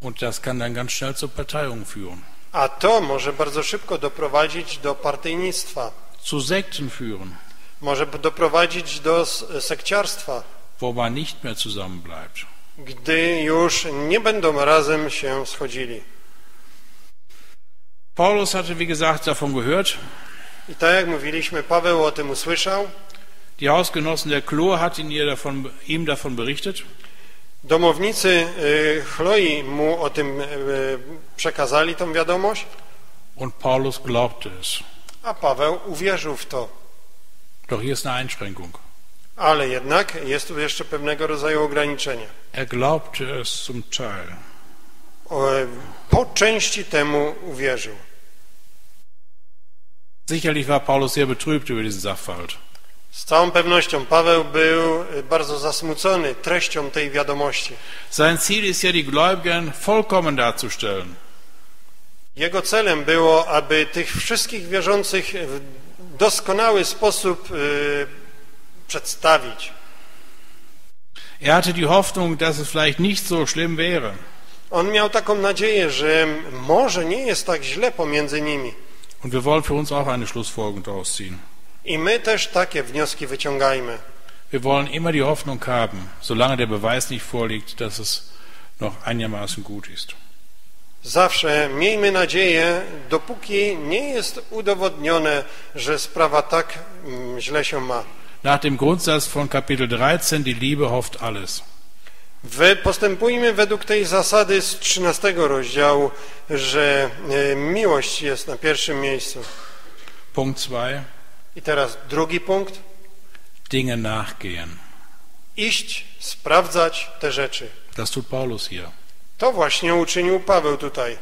Und das kann dann ganz schnell zur Parteiung führen. A to może bardzo szybko doprowadzić do partyjnictwa. Zu Sekten führen. Może doprowadzić do sekciarstwa. Wo man nicht mehr zusammen bleibt. Gdy już nie będą razem się schodzili. Paulus hatte, wie gesagt, davon gehört. I tak jak mówiliśmy, Paweł o tym usłyszał. Die Hausgenossen der Chloe hat ihn ihr davon, ihm davon berichtet. Domownicy Chloi mu o tym przekazali tą wiadomość. Und Paulus glaubte es. A Paweł uwierzył w to. Doch hier ist eine Einschränkung. Ale jednak jest tu jeszcze pewnego rodzaju ograniczenie. Er glaubte es zum Teil. Po części temu uwierzył. Sicherlich war Paulus sehr betrübt über diesen Sachverhalt. Z całą pewnością Paweł był bardzo zasmucony treścią tej wiadomości. Sein Ziel ist ja die Gläubigen vollkommen darzustellen. Jego celem było, aby tych wszystkich wierzących w doskonały sposób y, przedstawić. Er hatte die Hoffnung, dass es vielleicht nicht so schlimm wäre. On miał taką nadzieję, że może nie jest tak źle pomiędzy nimi. Und wir wollen für uns auch eine Schlussfolgerung daraus ziehen. I my też takie wnioski wyciągajmy. Wir wollen immer die Hoffnung haben, solange der Beweis nicht vorliegt, dass es noch einigermaßen gut ist. Zawsze miejmy nadzieję, dopóki nie jest udowodnione, że sprawa tak źle się ma. Nach dem Grundsatz von Kapitel dreizehn, die Liebe hofft alles. Postępujmy według tej zasady z trzynastego rozdziału, że miłość jest na pierwszym miejscu. Punkt dwa. I teraz drugi punkt. Dinge nachgehen. Iść, sprawdzać te rzeczy. Das tut Paulus hier. To właśnie uczynił Paweł tutaj.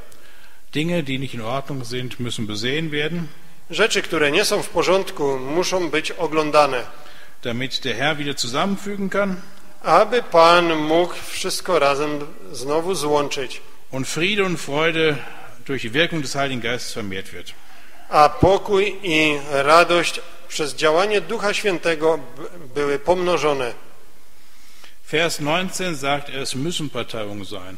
Dinge, die nicht in Ordnung sind, müssen besehen werden. Rzeczy, które nie są w porządku, muszą być oglądane. Damit der Herr wieder zusammenfügen kann. Aby Pan mógł wszystko razem znowu złączyć. Und Friede und Freude durch die Wirkung des Heiligen Geistes vermehrt wird. a pokój i radość przez działanie Ducha Świętego były pomnożone. Vers neunzehn sagt, es müssen Parteiungen sein.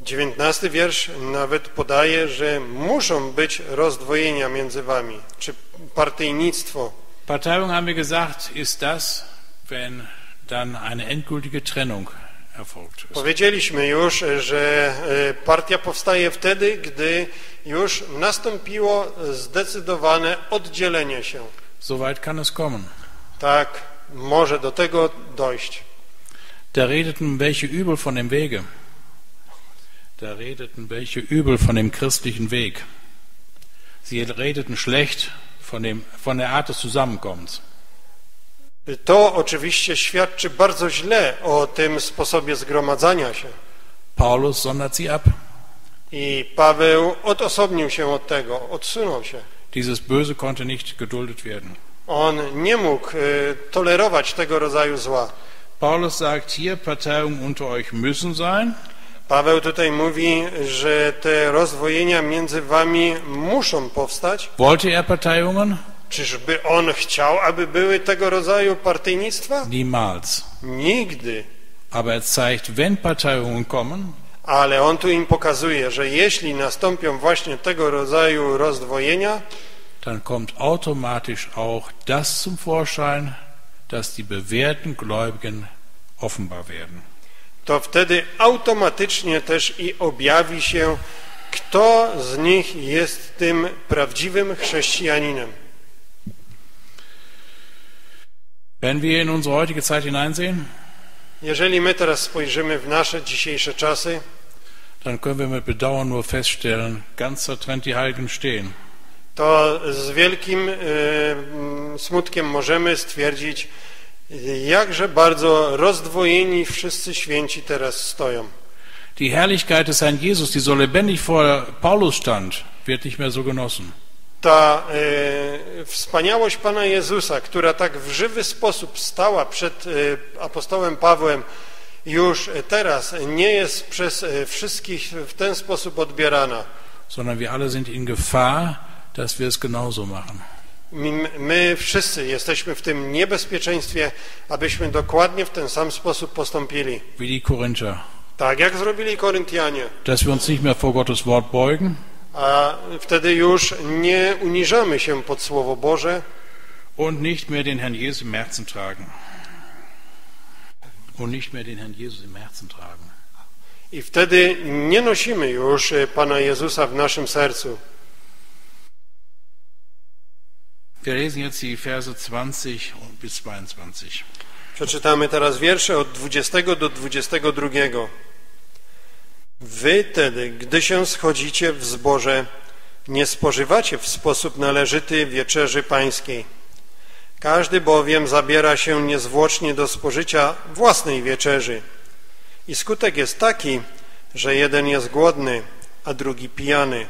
dziewiętnasty wiersz nawet podaje, że muszą być rozdwojenia między wami, czy partyjnictwo. Parteiung, haben wir gesagt, ist das, wenn dann eine endgültige Trennung erfolgt ist. Powiedzieliśmy już, że partia powstaje wtedy, gdy już nastąpiło zdecydowane oddzielenie się. So weit kann es kommen. Tak, może do tego dojść. Da redeten welche übel von dem Wege. Da redeten welche übel von dem christlichen Weg. Sie redeten schlecht von dem, von der Art des Zusammenkommens. To oczywiście świadczy bardzo źle o tym sposobie zgromadzania się. Paulus sondert sie ab. I Paweł odosobnił się od tego, odsunął się. Dieses Böse konnte nicht geduldet werden. On nie mógł y, tolerować tego rodzaju zła. Paulus sagt hier, Parteiungen unter euch müssen sein. Paweł tutaj mówi, że te rozdwojenia między wami muszą powstać. Wollte er Parteiungen? Czyżby on chciał, aby były tego rodzaju partyjnictwa? Niemals. Nigdy. Aber er zeigt, wenn Parteiungen kommen, ale on tu im pokazuje, że jeśli nastąpią właśnie tego rodzaju rozdwojenia, dann kommt automatisch auch das zum Vorschein, dass die bewährten Gläubigen offenbar werden. To wtedy automatycznie też i objawi się, kto z nich jest tym prawdziwym chrześcijaninem. Wenn wir in unsere heutige Zeit hineinsehen, jeżeli my teraz spojrzymy w nasze dzisiejsze czasy, dann können wir mit Bedauern nur feststellen, ganz zertrennt die Heiligen stehen. To z wielkim y, smutkiem możemy stwierdzić, jakże bardzo rozdwojeni wszyscy święci teraz stoją. Die Herrlichkeit des Herrn Jesus, die so lebendig vor Paulus stand, wird nicht mehr so genossen. Ta e, wspaniałość Pana Jezusa, która tak w żywy sposób stała przed e, apostołem Pawłem, już teraz nie jest przez e, wszystkich w ten sposób odbierana. Sondern wir alle sind in Gefahr, dass wir es genauso machen. My wszyscy jesteśmy w tym niebezpieczeństwie, abyśmy dokładnie w ten sam sposób postąpili. Wie die Korinther. Tak jak zrobili Koryntianie. Dass wir uns nicht mehr vor Gottes Wort beugen. A wtedy już nie uniżamy się pod Słowo Boże. Und nicht mehr den Herrn Jesus im Herzen tragen. Und nicht mehr den Herrn Jesus im Herzen tragen. I wtedy nie nosimy już Pana Jezusa w naszym sercu. Wir lesen jetzt die Verse zwanzig bis zweiundzwanzig. Przeczytamy teraz wiersze od dwudziestego do dwudziestego drugiego. Wy tedy, gdy się schodzicie w zborze, nie spożywacie w sposób należyty wieczerzy pańskiej. Każdy bowiem zabiera się niezwłocznie do spożycia własnej wieczerzy. I skutek jest taki, że jeden jest głodny, a drugi pijany.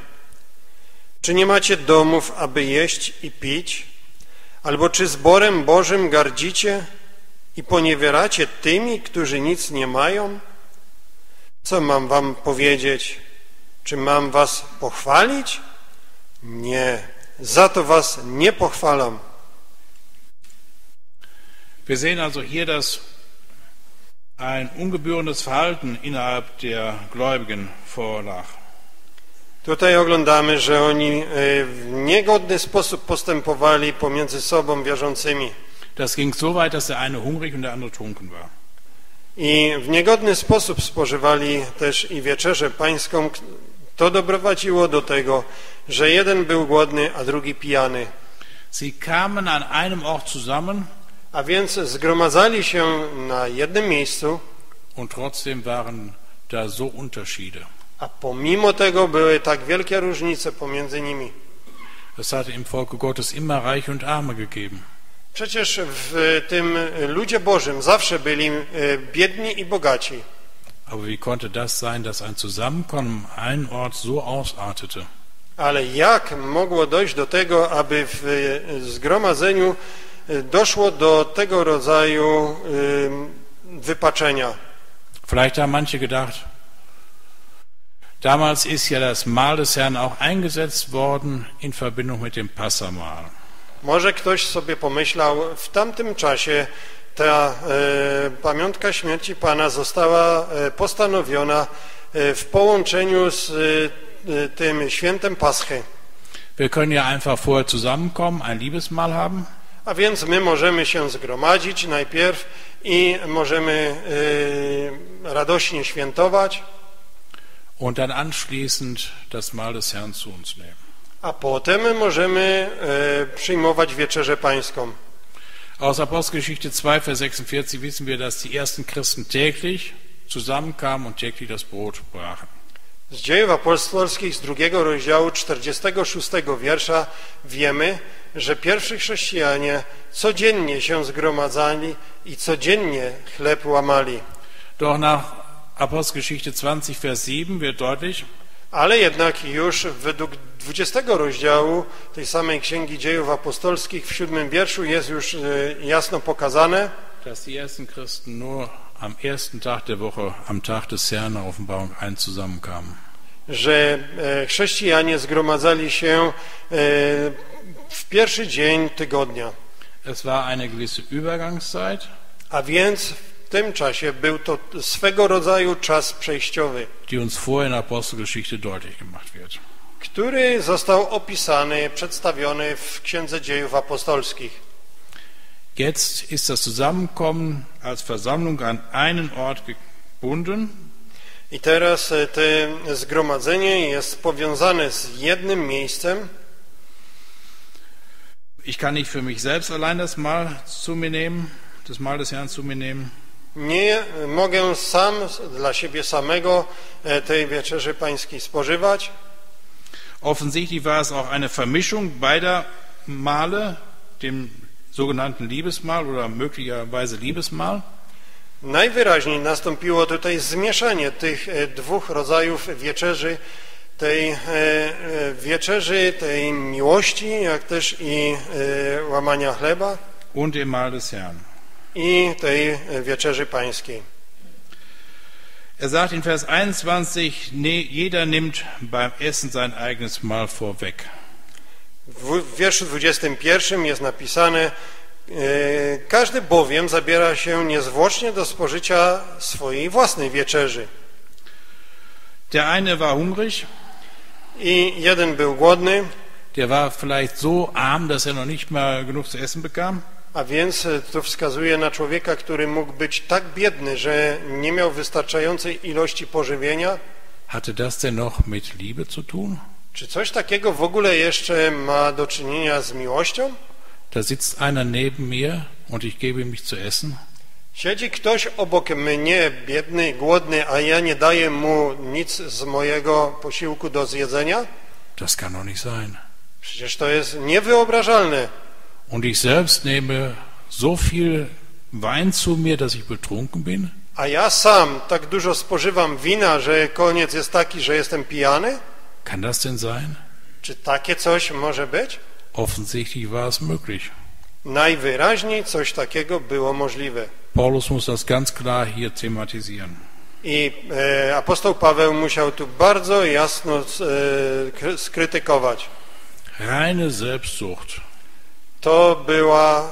Czy nie macie domów, aby jeść i pić? Albo czy zborem Bożym gardzicie i poniewieracie tymi, którzy nic nie mają? Co mam wam powiedzieć? Czy mam was pochwalić? Nie, za to was nie pochwalam. Wir sehen also hier, dass ein ungebührendes Verhalten innerhalb der Gläubigen vorlag. Tutaj oglądamy, że oni w niegodny sposób postępowali pomiędzy sobą wierzącymi. Das ging so weit, dass der eine hungrig und der andere trunken war. I w niegodny sposób spożywali też i wieczerzę pańską. To doprowadziło do tego, że jeden był głodny, a drugi pijany. Sie kamen an einem Ort zusammen, a więc zgromadzali się na jednym miejscu. Und trotzdem waren da so Unterschiede. A pomimo tego były tak wielkie różnice pomiędzy nimi. Es hatte im Volke Gottes immer Reiche und Arme gegeben. Przecież w tym ludzie Bożym zawsze byli biedni i bogaci. Aber wie konnte das sein, dass ein Zusammenkommen einen Ort so ausartete? Ale jak mogło dojść do tego, aby w zgromadzeniu doszło do tego rodzaju wypaczenia? Vielleicht haben manche gedacht, Damals ist ja das Mahl des Herrn auch eingesetzt worden in Verbindung mit dem Passamahl. Może ktoś sobie pomyślał, w tamtym czasie ta e, pamiątka śmierci Pana została e, postanowiona e, w połączeniu z e, tym świętem Paschy. Wir können ja einfach vorher zusammenkommen, ein Liebesmahl haben. A więc my możemy się zgromadzić najpierw i możemy e, radośnie świętować. Und dann anschließend das Mahl des Herrn zu uns nehmen. A potem możemy e, przyjmować wieczerzę pańską. Aus Apostelgeschichte zwei, Vers sechsundvierzig wissen wir, dass die ersten Christen täglich zusammenkamen und täglich das Brot brachen. Z Dziejów Apostolskich z drugiego rozdziału czterdziestego szóstego wiersza wiemy, że pierwsi chrześcijanie codziennie się zgromadzali i codziennie chleb łamali. Doch nach Apostelgeschichte zwanzig, Vers sieben wird deutlich. Ale jednak już według dwudziestego rozdziału tej samej Księgi Dziejów Apostolskich w siódmym wierszu jest już jasno pokazane, dass die ersten Christen nur am ersten Tag der Woche, am Tag des Herrn der Offenbarung eins zusammenkamen. Że chrześcijanie zgromadzali się w pierwszy dzień tygodnia. Es war eine gewisse Übergangszeit. A więc w tym czasie był to swego rodzaju czas przejściowy, die uns vorher in Apostelgeschichte deutlich gemacht wird, który został opisany, przedstawiony w Księdze Dziejów Apostolskich. Jetzt ist das Zusammenkommen als Versammlung an einen Ort gebunden. I teraz to zgromadzenie jest powiązane z jednym miejscem. Ich kann nicht für mich selbst allein das Mahl zu mir nehmen, das Mahl des Herrn zu mir nehmen. Nie mogę sam dla siebie samego tej wieczerzy pańskiej spożywać. Offensichtlich war es auch eine Vermischung beider Mahle, dem sogenannten Liebesmahl oder möglicherweise Liebesmahl. Najwyraźniej nastąpiło tutaj zmieszanie tych dwóch rodzajów wieczerzy, tej wieczerzy, tej miłości, jak też i łamania chleba. Und dem Mahl des Herrn. I tej wieczerzy pańskiej. Er sagt in Vers einundzwanzig, jeder nimmt beim Essen sein eigenes Mahl vorweg. W wierszu dwudziestym pierwszym jest napisane, każdy bowiem zabiera się niezwłocznie do spożycia swojej własnej wieczerzy. Der eine war hungrig. I jeden był głodny. Der war vielleicht so arm, dass er noch nicht mal genug zu essen bekam. A więc to wskazuje na człowieka, który mógł być tak biedny, że nie miał wystarczającej ilości pożywienia. Hatte das denn noch mit Liebe zu tun? Czy coś takiego w ogóle jeszcze ma do czynienia z miłością? Da sitzt einer neben mir und ich gebe ihm nichts zu essen. Siedzi ktoś obok mnie, biedny, głodny, a ja nie daję mu nic z mojego posiłku do zjedzenia? Das kann doch nicht sein. Przecież to jest niewyobrażalne. Und ich selbst nehme so viel Wein zu mir, dass ich betrunken bin? A ja sam tak dużo spożywam wina, że koniec jest taki, że jestem pijany? Kann das denn sein? Czy takie coś może być? Offensichtlich war es möglich. Najwyraźniej coś takiego było możliwe. Paulus muss das ganz klar hier thematisieren. I e, apostoł Paweł musiał tu bardzo jasno e, skrytykować. Reine Selbstsucht. To była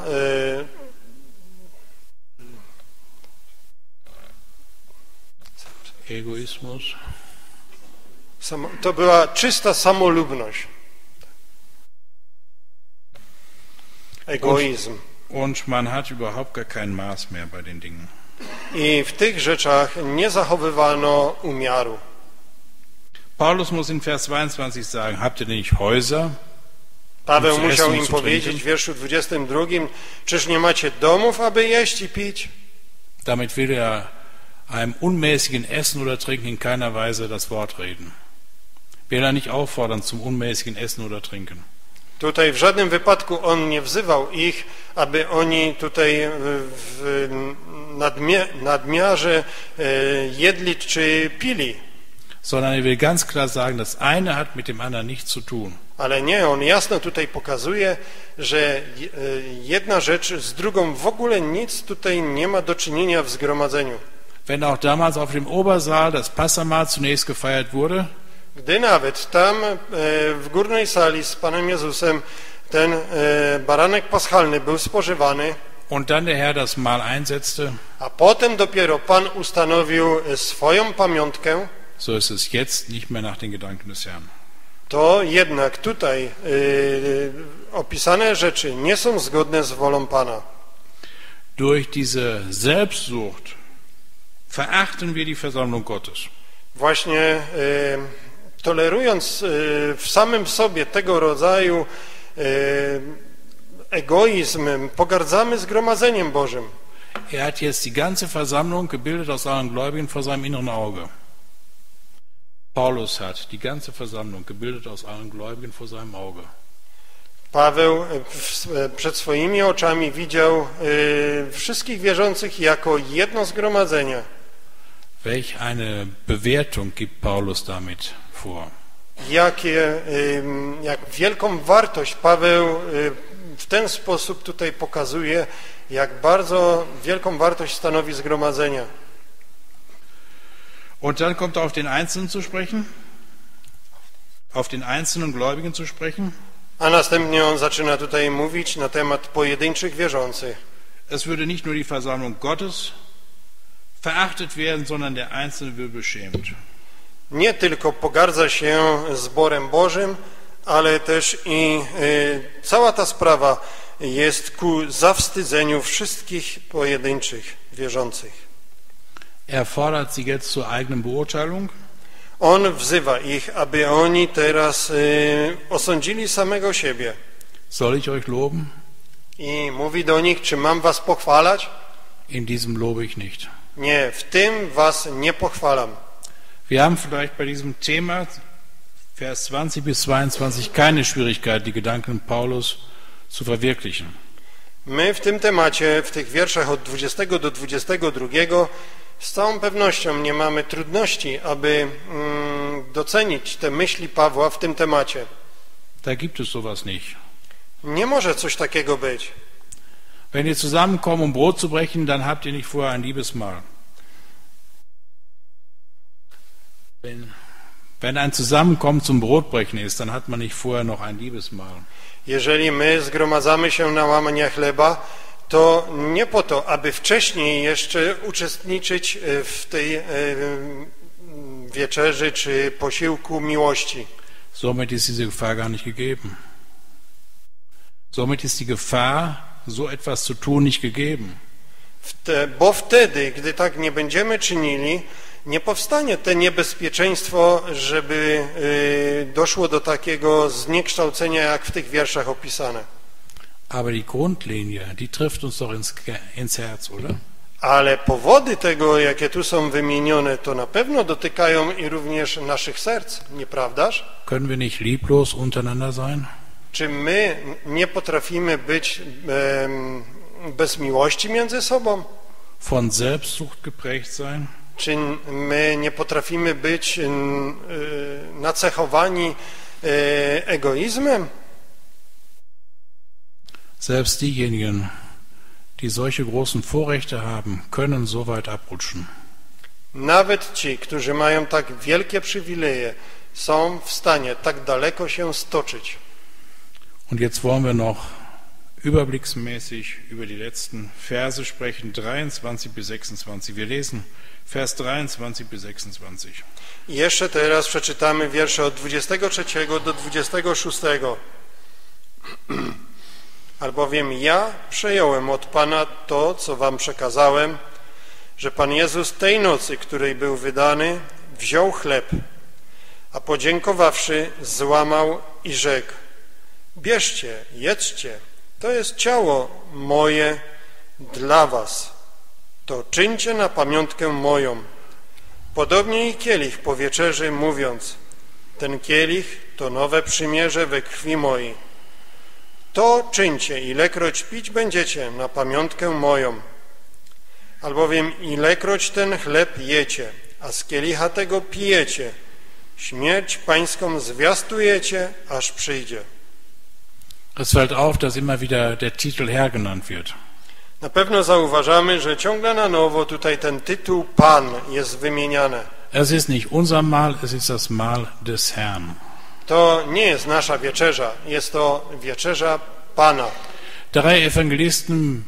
e, egoizmus. Samo, to była czysta samolubność. Egoizm. Und man hat überhaupt gar kein Maß mehr bei den Dingen. I w tych rzeczach nie zachowywano umiaru. Paulus muss in Vers zweiundzwanzig sagen: Habt ihr nicht Häuser? Paweł musiał im powiedzieć w wierszu dwudziestym drugim, czyż nie macie domów, aby jeść i pić? Damit will er einem unmäßigen Essen oder Trinken in keiner Weise das Wort reden. Will er nicht auffordern zum unmäßigen Essen oder Trinken. Tutaj w żadnym wypadku on nie wzywał ich, aby oni tutaj w nadmiarze jedli czy pili. Sondern er will ganz klar sagen, das eine hat mit dem anderen nichts zu tun. Ale nie, on jasno tutaj pokazuje, że jedna rzecz z drugą w ogóle nic tutaj nie ma do czynienia w zgromadzeniu. wenn auch damals auf dem Obersaal das Passahmahl zunächst gefeiert wurde, gdy nawet tam w górnej sali z Panem Jezusem ten baranek paschalny był spożywany, und dann der Herr das Mahl einsetzte, a potem dopiero Pan ustanowił swoją pamiątkę, so ist es jetzt nicht mehr nach den Gedanken des Herrn. To jednak tutaj y, opisane rzeczy nie są zgodne z wolą Pana. Durch diese Selbstsucht verachten wir die Versammlung Gottes. Właśnie y, tolerując y, w samym sobie tego rodzaju y, egoizm, pogardzamy zgromadzeniem Bożym. Er hat jetzt die ganze Versammlung gebildet aus allen Gläubigen vor seinem inneren Auge. Paulus hat die ganze Versammlung gebildet aus allen Gläubigen vor seinem Auge. Paweł przed swoimi oczami widział y, wszystkich wierzących jako jedno zgromadzenie. Welch eine Bewertung gibt Paulus damit vor? Jakie, y, jak wielką wartość Paweł y, w ten sposób tutaj pokazuje, jak bardzo wielką wartość stanowi zgromadzenie. Und dann kommt er auf den Einzelnen zu sprechen, auf den einzelnen Gläubigen zu sprechen. A następnie on zaczyna tutaj mówić na temat pojedynczych wierzących. Es würde nicht nur die Versammlung Gottes verachtet werden, sondern der Einzelne wird beschämt. Nie tylko pogardza się zborem Bożym, ale też i y, cała ta sprawa jest ku zawstydzeniu wszystkich pojedynczych wierzących. Er fordert sie jetzt zur eigenen Beurteilung. On wzywa ich, aby oni teraz y, osądzili samego siebie. Soll ich euch loben? I mówi do nich, czy mam was pochwalać? In diesem lobe ich nicht. Nie, w tym was nie pochwalam. Wir haben vielleicht bei diesem Thema Vers zwanzig bis zweiundzwanzig keine Schwierigkeit, die Gedanken Paulus zu verwirklichen. My w tym temacie, w tych wierszach od dwudziestego do dwudziestego drugiego z całą pewnością nie mamy trudności, aby mm, docenić te myśli Pawła w tym temacie. Da gibt es sowas nicht. Nie może coś takiego być. Wenn ihr zusammenkommt, um Brot zu brechen, dann habt ihr nicht vorher ein Liebesmahl. Wenn, wenn ein Zusammenkommen zum Brotbrechen ist, dann hat man nicht vorher noch ein Liebesmahl. Jeżeli my zgromadzamy się na łamanie chleba, to nie po to, aby wcześniej jeszcze uczestniczyć w tej wieczerzy czy posiłku miłości. Somit ist diese Gefahr gar nicht gegeben. Somit ist die Gefahr, so etwas zu tun, nicht gegeben. Bo wtedy, gdy tak nie będziemy czynili, nie powstanie to niebezpieczeństwo, żeby doszło do takiego zniekształcenia, jak w tych wierszach opisane. Aber die Grundlinie, die trifft uns doch ins, ins Herz, oder? Ale powody tego, jakie tu są wymienione, to na pewno dotykają i również naszych serc, nieprawdaż? Können wir nicht lieblos untereinander sein? Czy my nie potrafimy być e, bez miłości między sobą? Von Selbstsucht geprägt sein? Czy my nie potrafimy być e, nacechowani e, egoizmem? Selbst diejenigen, die solche großen Vorrechte haben, können so weit abrutschen. Nawet ci, którzy mają tak wielkie przywileje, są w stanie tak daleko się stoczyć. Und jetzt wollen wir noch überblicksmäßig über die letzten Verse sprechen, dreiundzwanzig bis sechsundzwanzig. Wir lesen Vers dreiundzwanzig bis sechsundzwanzig. I jeszcze teraz przeczytamy wiersze od dwudziestego trzeciego do dwudziestego szóstego. Albowiem ja przejąłem od Pana to, co wam przekazałem, że Pan Jezus tej nocy, której był wydany, wziął chleb, a podziękowawszy, złamał i rzekł: bierzcie, jedzcie, to jest ciało moje dla was, to czyńcie na pamiątkę moją. Podobnie i kielich po wieczerzy, mówiąc: ten kielich to nowe przymierze we krwi mojej. To czyńcie, ilekroć pić będziecie, na pamiątkę moją. Albowiem ilekroć ten chleb jecie, a z kielicha tego pijecie, śmierć pańską zwiastujecie, aż przyjdzie. Es fällt auf, dass immer wieder der Titel Herr genannt wird. Na pewno zauważamy, że ciągle na nowo tutaj ten tytuł Pan jest wymieniany. Es ist nicht unser Mahl, es ist das Mahl des Herrn. To nie jest nasza wieczerza, jest to wieczerza Pana. Drei Evangelisten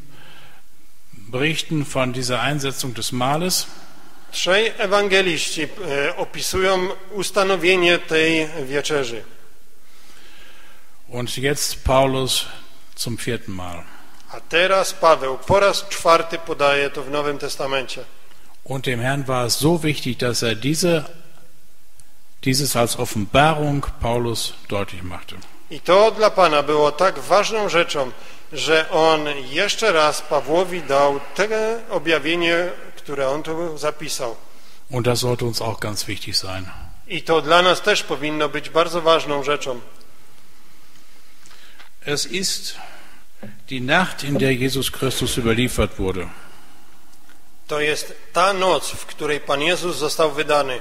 berichten von dieser Einsetzung des Mahles. Trzej ewangeliści opisują ustanowienie tej wieczerzy. Und jetzt Paulus zum vierten Mal. A teraz Paweł po raz czwarty podaje to w Nowym Testamencie. Und dem Herrn war es so wichtig, dass er diese, dieses als Offenbarung Paulus deutlich machte. I to dla Pana było tak ważną rzeczą, że on jeszcze raz Pawłowi dał te objawienie, które on tu zapisał. Und das sollte uns auch ganz wichtig sein. I to dla nas też powinno być bardzo ważną rzeczą. Es ist die Nacht, in der Jesus Christus überliefert wurde. To jest ta noc, w której Pan Jezus został wydany.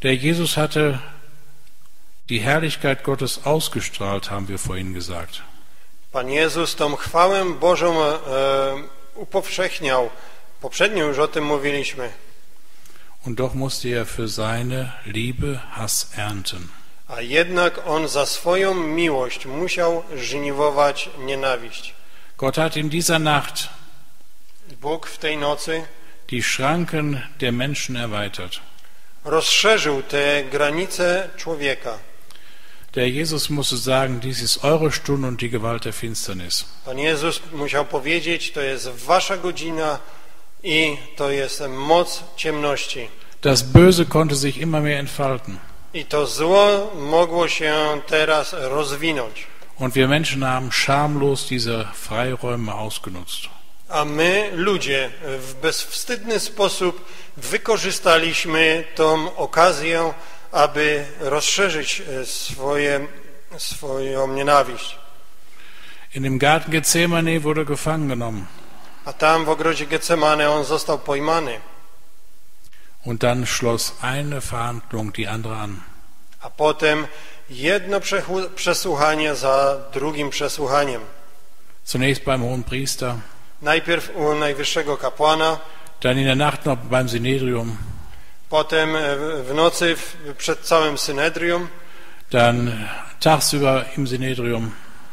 Der Jesus hatte die Herrlichkeit Gottes ausgestrahlt, haben wir vorhin gesagt. Pan Jezus tą chwałę Bożą e, upowszechniał. Poprzednio już o tym mówiliśmy. Und doch musste er für seine Liebe Hass ernten. A jednak on za swoją miłość musiał żniwować nienawiść. Gott hat in dieser Nacht Bóg w tej nocy die Schranken der Menschen erweitert. Rozszerzył te granice człowieka. Der Jesus musste sagen, dies ist eure Stunde und die Gewalt der Finsternis. Pan Jezus musiał powiedzieć, to jest wasza godzina i to jest moc ciemności. Das Böse konnte sich immer mehr entfalten. I to zło mogło się teraz rozwinąć. Und wir Menschen haben schamlos diese Freiräume ausgenutzt. A my, ludzie, w bezwstydny sposób wykorzystaliśmy tą okazję, aby rozszerzyć swoje, swoją nienawiść. In dem Garten Gethsemane wurde gefangen genommen. A tam w ogrodzie Getsemane on został pojmany. Und dann schloss eine Verhandlung die andere an. A potem jedno przesłuchanie za drugim przesłuchaniem. Zunächst beim Hohenpriester. Najpierw u najwyższego kapłana, dann in der Nacht noch beim Synedrium, potem w nocy przed całym Synedrium, dann tagsüber im Synedrium,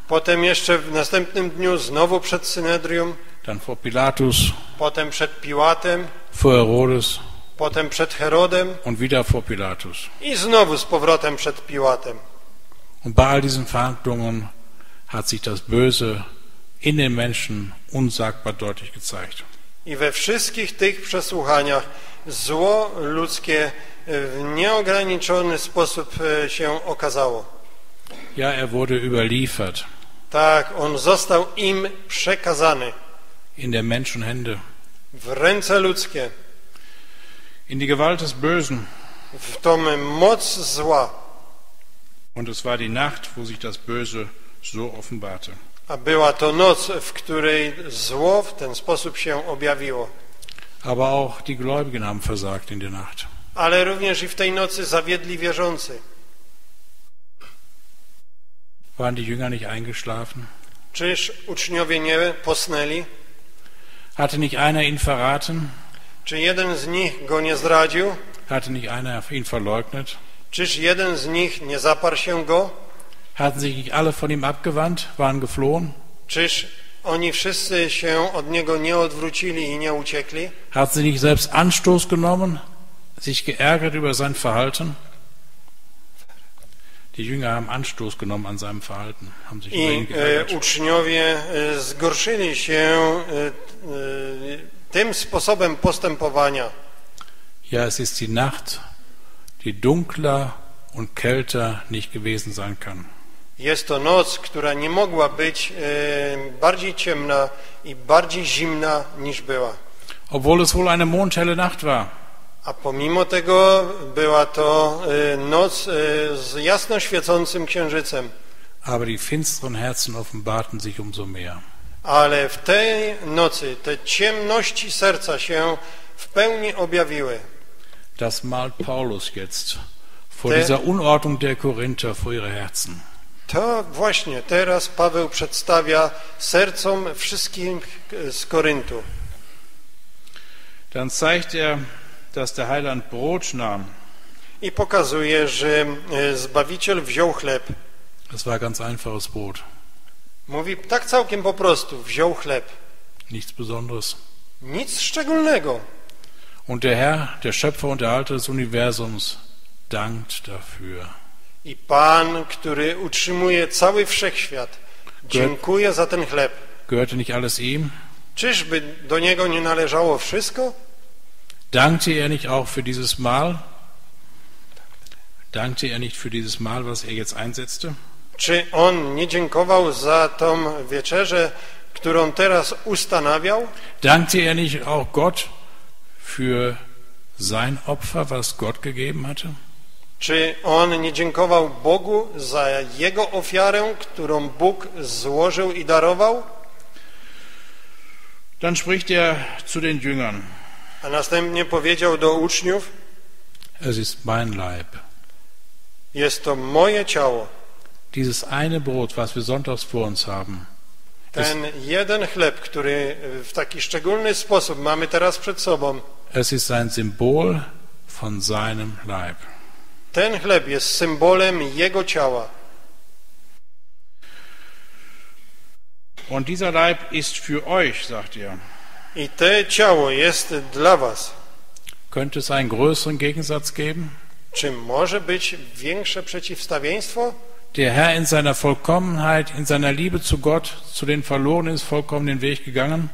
potem jeszcze w następnym dniu znowu przed Synedrium, dann vor Pilatus, potem przed Piłatem, vor Herodes, potem przed Herodem und wieder vor Pilatus. I znowu z powrotem przed Piłatem. Und bei all diesen Verhandlungen hat sich das Böse in den Menschen unsagbar deutlich gezeigt. I we wszystkich tych przesłuchaniach zło ludzkie w nieograniczony sposób się okazało. Ja, er wurde überliefert. Tak, on został im przekazany. In der Menschenhände. W ręce ludzkie. In die Gewalt des Bösen. W tą moc zła. Und es war die Nacht, wo sich das Böse so offenbarte. A była to noc, w której zło w ten sposób się objawiło. Aber auch die Gläubigen haben versagt in der Nacht. Ale również i w tej nocy zawiedli wierzący. Waren die Jünger nicht eingeschlafen? Czyż uczniowie nie posnęli? Hatte nicht einer ihn verraten? Czy jeden z nich go nie zdradził? Hatte nicht einer ihn verleugnet? Czyż jeden z nich nie zaparł się go? Hatten sich nicht alle von ihm abgewandt, waren geflohen? Czyż oni wszyscy się od niego nie odwrócili i nie uciekli? Hatten sie nicht selbst Anstoß genommen, sich geärgert über sein Verhalten? Die Jünger haben Anstoß genommen an seinem Verhalten, haben sich über ihn geärgert. I uczniowie zgorszyli się tym sposobem postępowania. Ja, es ist die Nacht, die dunkler und kälter nicht gewesen sein kann. Jest to noc, która nie mogła być e, bardziej ciemna i bardziej zimna niż była. Obwohl es wohl eine mondhelle Nacht war. A pomimo tego była to e, noc e, z jasno świecącym księżycem. Aber die finsteren Herzen offenbarten sich umso mehr. Ale w tej nocy te ciemności serca się w pełni objawiły. Das malt Paulus jetzt vor dieser Unordnung der Korinther vor ihre Herzen. To właśnie teraz Paweł przedstawia sercom wszystkim z Koryntu. Dann zeigt er, dass der Heiland Brot nahm. I pokazuje, że Zbawiciel wziął chleb. Das war ganz einfaches Brot. Mówi tak całkiem po prostu, wziął chleb. Nichts Besonderes. Nic szczególnego. Und der Herr, der Schöpfer und Erhalter des Universums, dankt dafür. I Pan, który utrzymuje cały wszechświat, dziękuję za ten chleb. Gehörte nicht alles ihm? Czyżby do niego nie należało wszystko? Dankte er nicht auch für dieses Mahl? Dankte er nicht für dieses Mahl, was er jetzt einsetzte? Czy on nie dziękował za tą wieczerzę, którą teraz ustanawiał? Dankte er nicht auch Gott für sein Opfer, was Gott gegeben hatte? Czy on nie dziękował Bogu za jego ofiarę, którą Bóg złożył i darował? Dann spricht er zu den Jüngern. A następnie powiedział do uczniów: Es ist mein Leib. Jest to moje ciało. Dieses eine Brot, was wir sonntags vor uns haben. Ten jeden chleb, który w taki szczególny sposób mamy teraz przed sobą. Es ist ein Symbol von seinem Leib. Ten chleb jest symbolem jego ciała. Und dieser Leib ist für euch, sagt ihr. I te ciało jest dla was. Könnte es einen größeren Gegensatz geben? Czy może być większe przeciwstawieństwo? Der Herr in seiner Vollkommenheit, in seiner Liebe zu Gott, zu den Verlorenen ist vollkommen den Weg gegangen.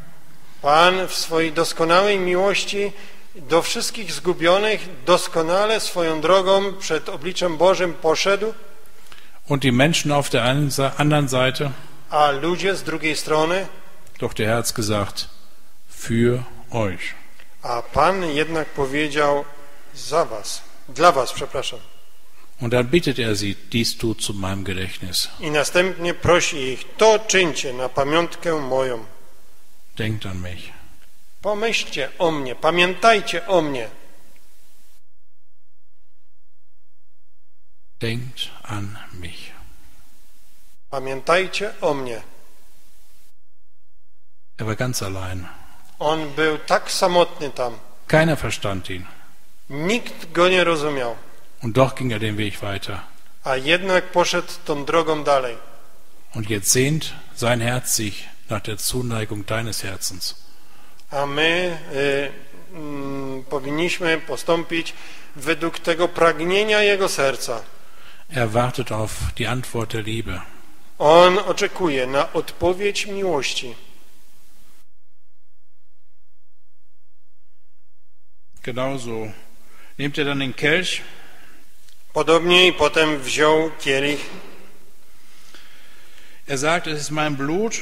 Pan w swojej doskonałej miłości do wszystkich zgubionych doskonale swoją drogą przed obliczem Bożym poszedł. Und die Menschen auf der anderen Seite. A ludzie z drugiej strony. Doch der Herr hat gesagt, für euch. A Pan jednak powiedział za was, dla was, przepraszam. Und dann bittet er sie, dies tut zu meinem Gedächtnis. I następnie prosi ich, to czyńcie na pamiątkę moją. Denkt an mich. Pomyślcie o mnie, pamiętajcie o mnie. Denkt an mich. Pamiętajcie o mnie. Er war ganz allein. On był tak samotny tam. Keiner verstand ihn. Nikt go nie rozumiał. Und doch ging er den Weg weiter. A jednak poszedł tą drogą dalej. Und jetzt sehnt sein Herz sich nach der Zuneigung deines Herzens. A my y, mm, powinniśmy postąpić według tego pragnienia jego serca. Er wartet auf die Antwort der Liebe. On oczekuje na odpowiedź miłości. Genauso nimmt er dann den Kelch. Podobnie i potem wziął kielich. Er sagt, es ist mein Blut.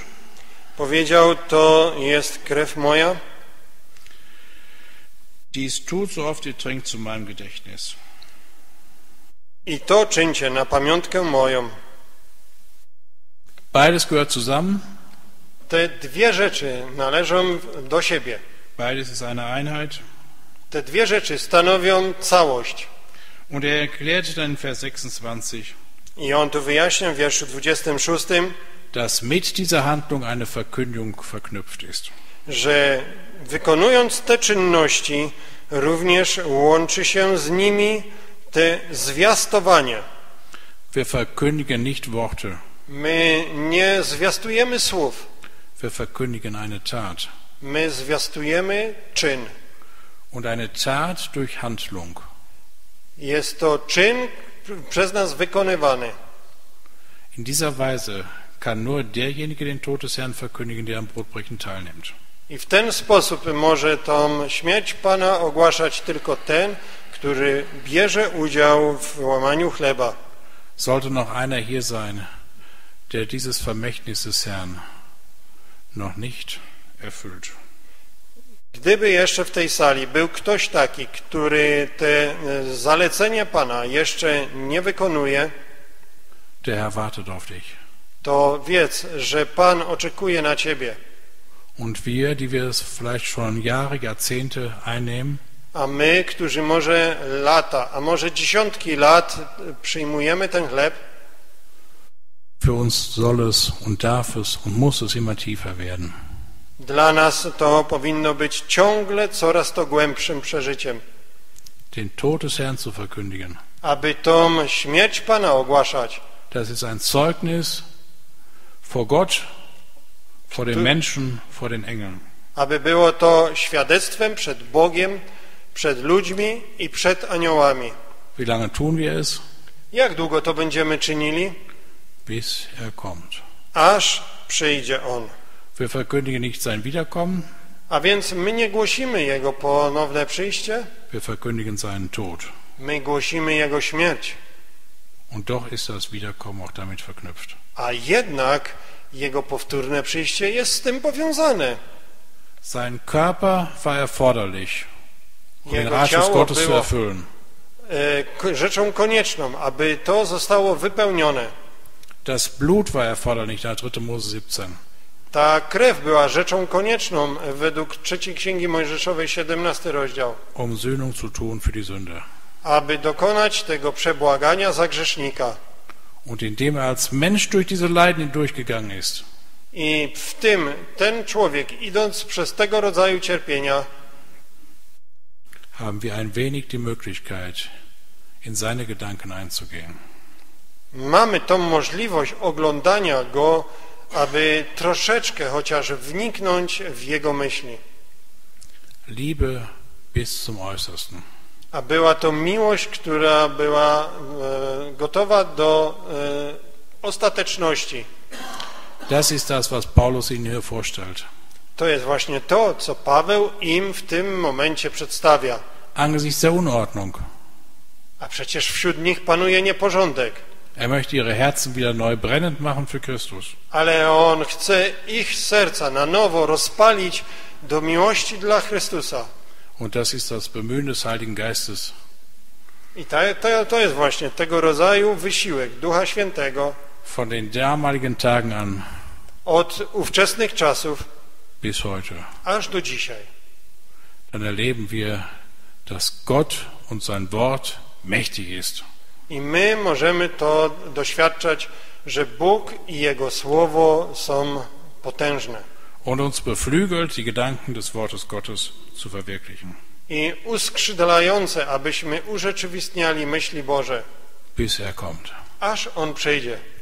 Powiedział, to jest krew moja. Dies tut so oft ihr trinkt zu meinem Gedächtnis. I to czyńcie na pamiątkę moją. Beides gehört zusammen. Te dwie rzeczy należą do siebie. Beides ist eine Einheit. Te dwie rzeczy stanowią całość. Und er erklärte dann in Vers sechsundzwanzig. I on tu wyjaśnia w wierszu dwudziestym szóstym, dass mit dieser Handlung eine Verkündigung verknüpft ist. Że wykonując te czynności również łączy się z nimi te zwiastowanie. Wir verkündigen nicht Worte. My nie zwiastujemy słów. Wir verkündigen eine Tat. My zwiastujemy czyn. Und eine Tat durch Handlung. Jest to czyn przez nas wykonywany. In dieser Weise kann nur derjenige den Tod des Herrn verkündigen, der am Brotbrechen teilnimmt. I w ten sposób może tą śmierć Pana ogłaszać tylko ten, który bierze udział w łamaniu chleba. Sollte noch einer hier sein, der dieses Vermächtnis des Herrn noch nicht erfüllt. Gdyby jeszcze w tej sali był ktoś taki, który te zalecenie Pana jeszcze nie wykonuje, der Herr wartet auf dich. To wiedz, że Pan oczekuje na ciebie. Und wir, die wir es vielleicht schon Jahre, Jahrzehnte einnehmen, a my, którzy może lata, a może dziesiątki lat przyjmujemy ten chleb, Für uns soll es und darf es und muss es immer tiefer werden. Dla nas to powinno być ciągle coraz to głębszym przeżyciem. Den Tod des Herrn zu verkündigen. Aby tą śmierć Pana ogłaszać. Das ist ein Zeugnis vor Gott, vor den Menschen, vor den Engeln. Aby było to świadectwem przed Bogiem, przed ludźmi i przed aniołami. Wie lange tun wir es? Jak długo to będziemy czynili? Bis er kommt. Aż przyjdzie On. Wir verkündigen nicht sein Wiederkommen. A więc my nie głosimy Jego ponowne przyjście. Wir verkündigen seinen Tod. My głosimy Jego śmierć. Und doch ist das Wiederkommen auch damit verknüpft. A jednak Jego powtórne przyjście jest z tym powiązane. Sein Körper war erforderlich, um den Ratschluss Gottes zu erfüllen. Rzeczą konieczną, aby to zostało wypełnione. Das Blut war erforderlich, da dritter Mose siebzehn. Ta krew była rzeczą konieczną według trzeciej Księgi Mojżeszowej, siedemnasty rozdział. Um Sühnung zu tun für die Sünde. Aby dokonać tego przebłagania za grzesznika. Und indem er als Mensch durch diese Leiden hindurchgegangen ist. I w tym ten człowiek, idąc przez tego rodzaju cierpienia, haben wir ein wenig die Möglichkeit, in seine Gedanken einzugehen. Mamy tą możliwość oglądania go, aby troszeczkę chociaż wniknąć w jego myśli. Liebe bis zum Äußersten. A była to miłość, która była e, gotowa do e, ostateczności. Das ist das, was Paulus ihnen hier vorstellt. To jest właśnie to, co Paweł im w tym momencie przedstawia. Angesichts der Unordnung. A przecież wśród nich panuje nieporządek. Er möchte ihre Herzen wieder neu brennend machen für Christus. Ale on chce ich serca na nowo rozpalić do miłości dla Chrystusa. Und das ist das Bemühen des Heiligen Geistes. I to, to, to jest właśnie tego rodzaju wysiłek Ducha Świętego. Von den damaligen Tagen an. Od ówczesnych czasów. Bis heute. Aż do dzisiaj. Dann erleben wir, dass Gott und sein Wort mächtig ist. I my możemy to doświadczać, że Bóg i Jego Słowo są potężne. Und uns beflügelt, die Gedanken des Wortes Gottes zu verwirklichen. I uskrzydlające, abyśmy urzeczywistniali myśli Boże. Bis er kommt. Aż On przyjdzie.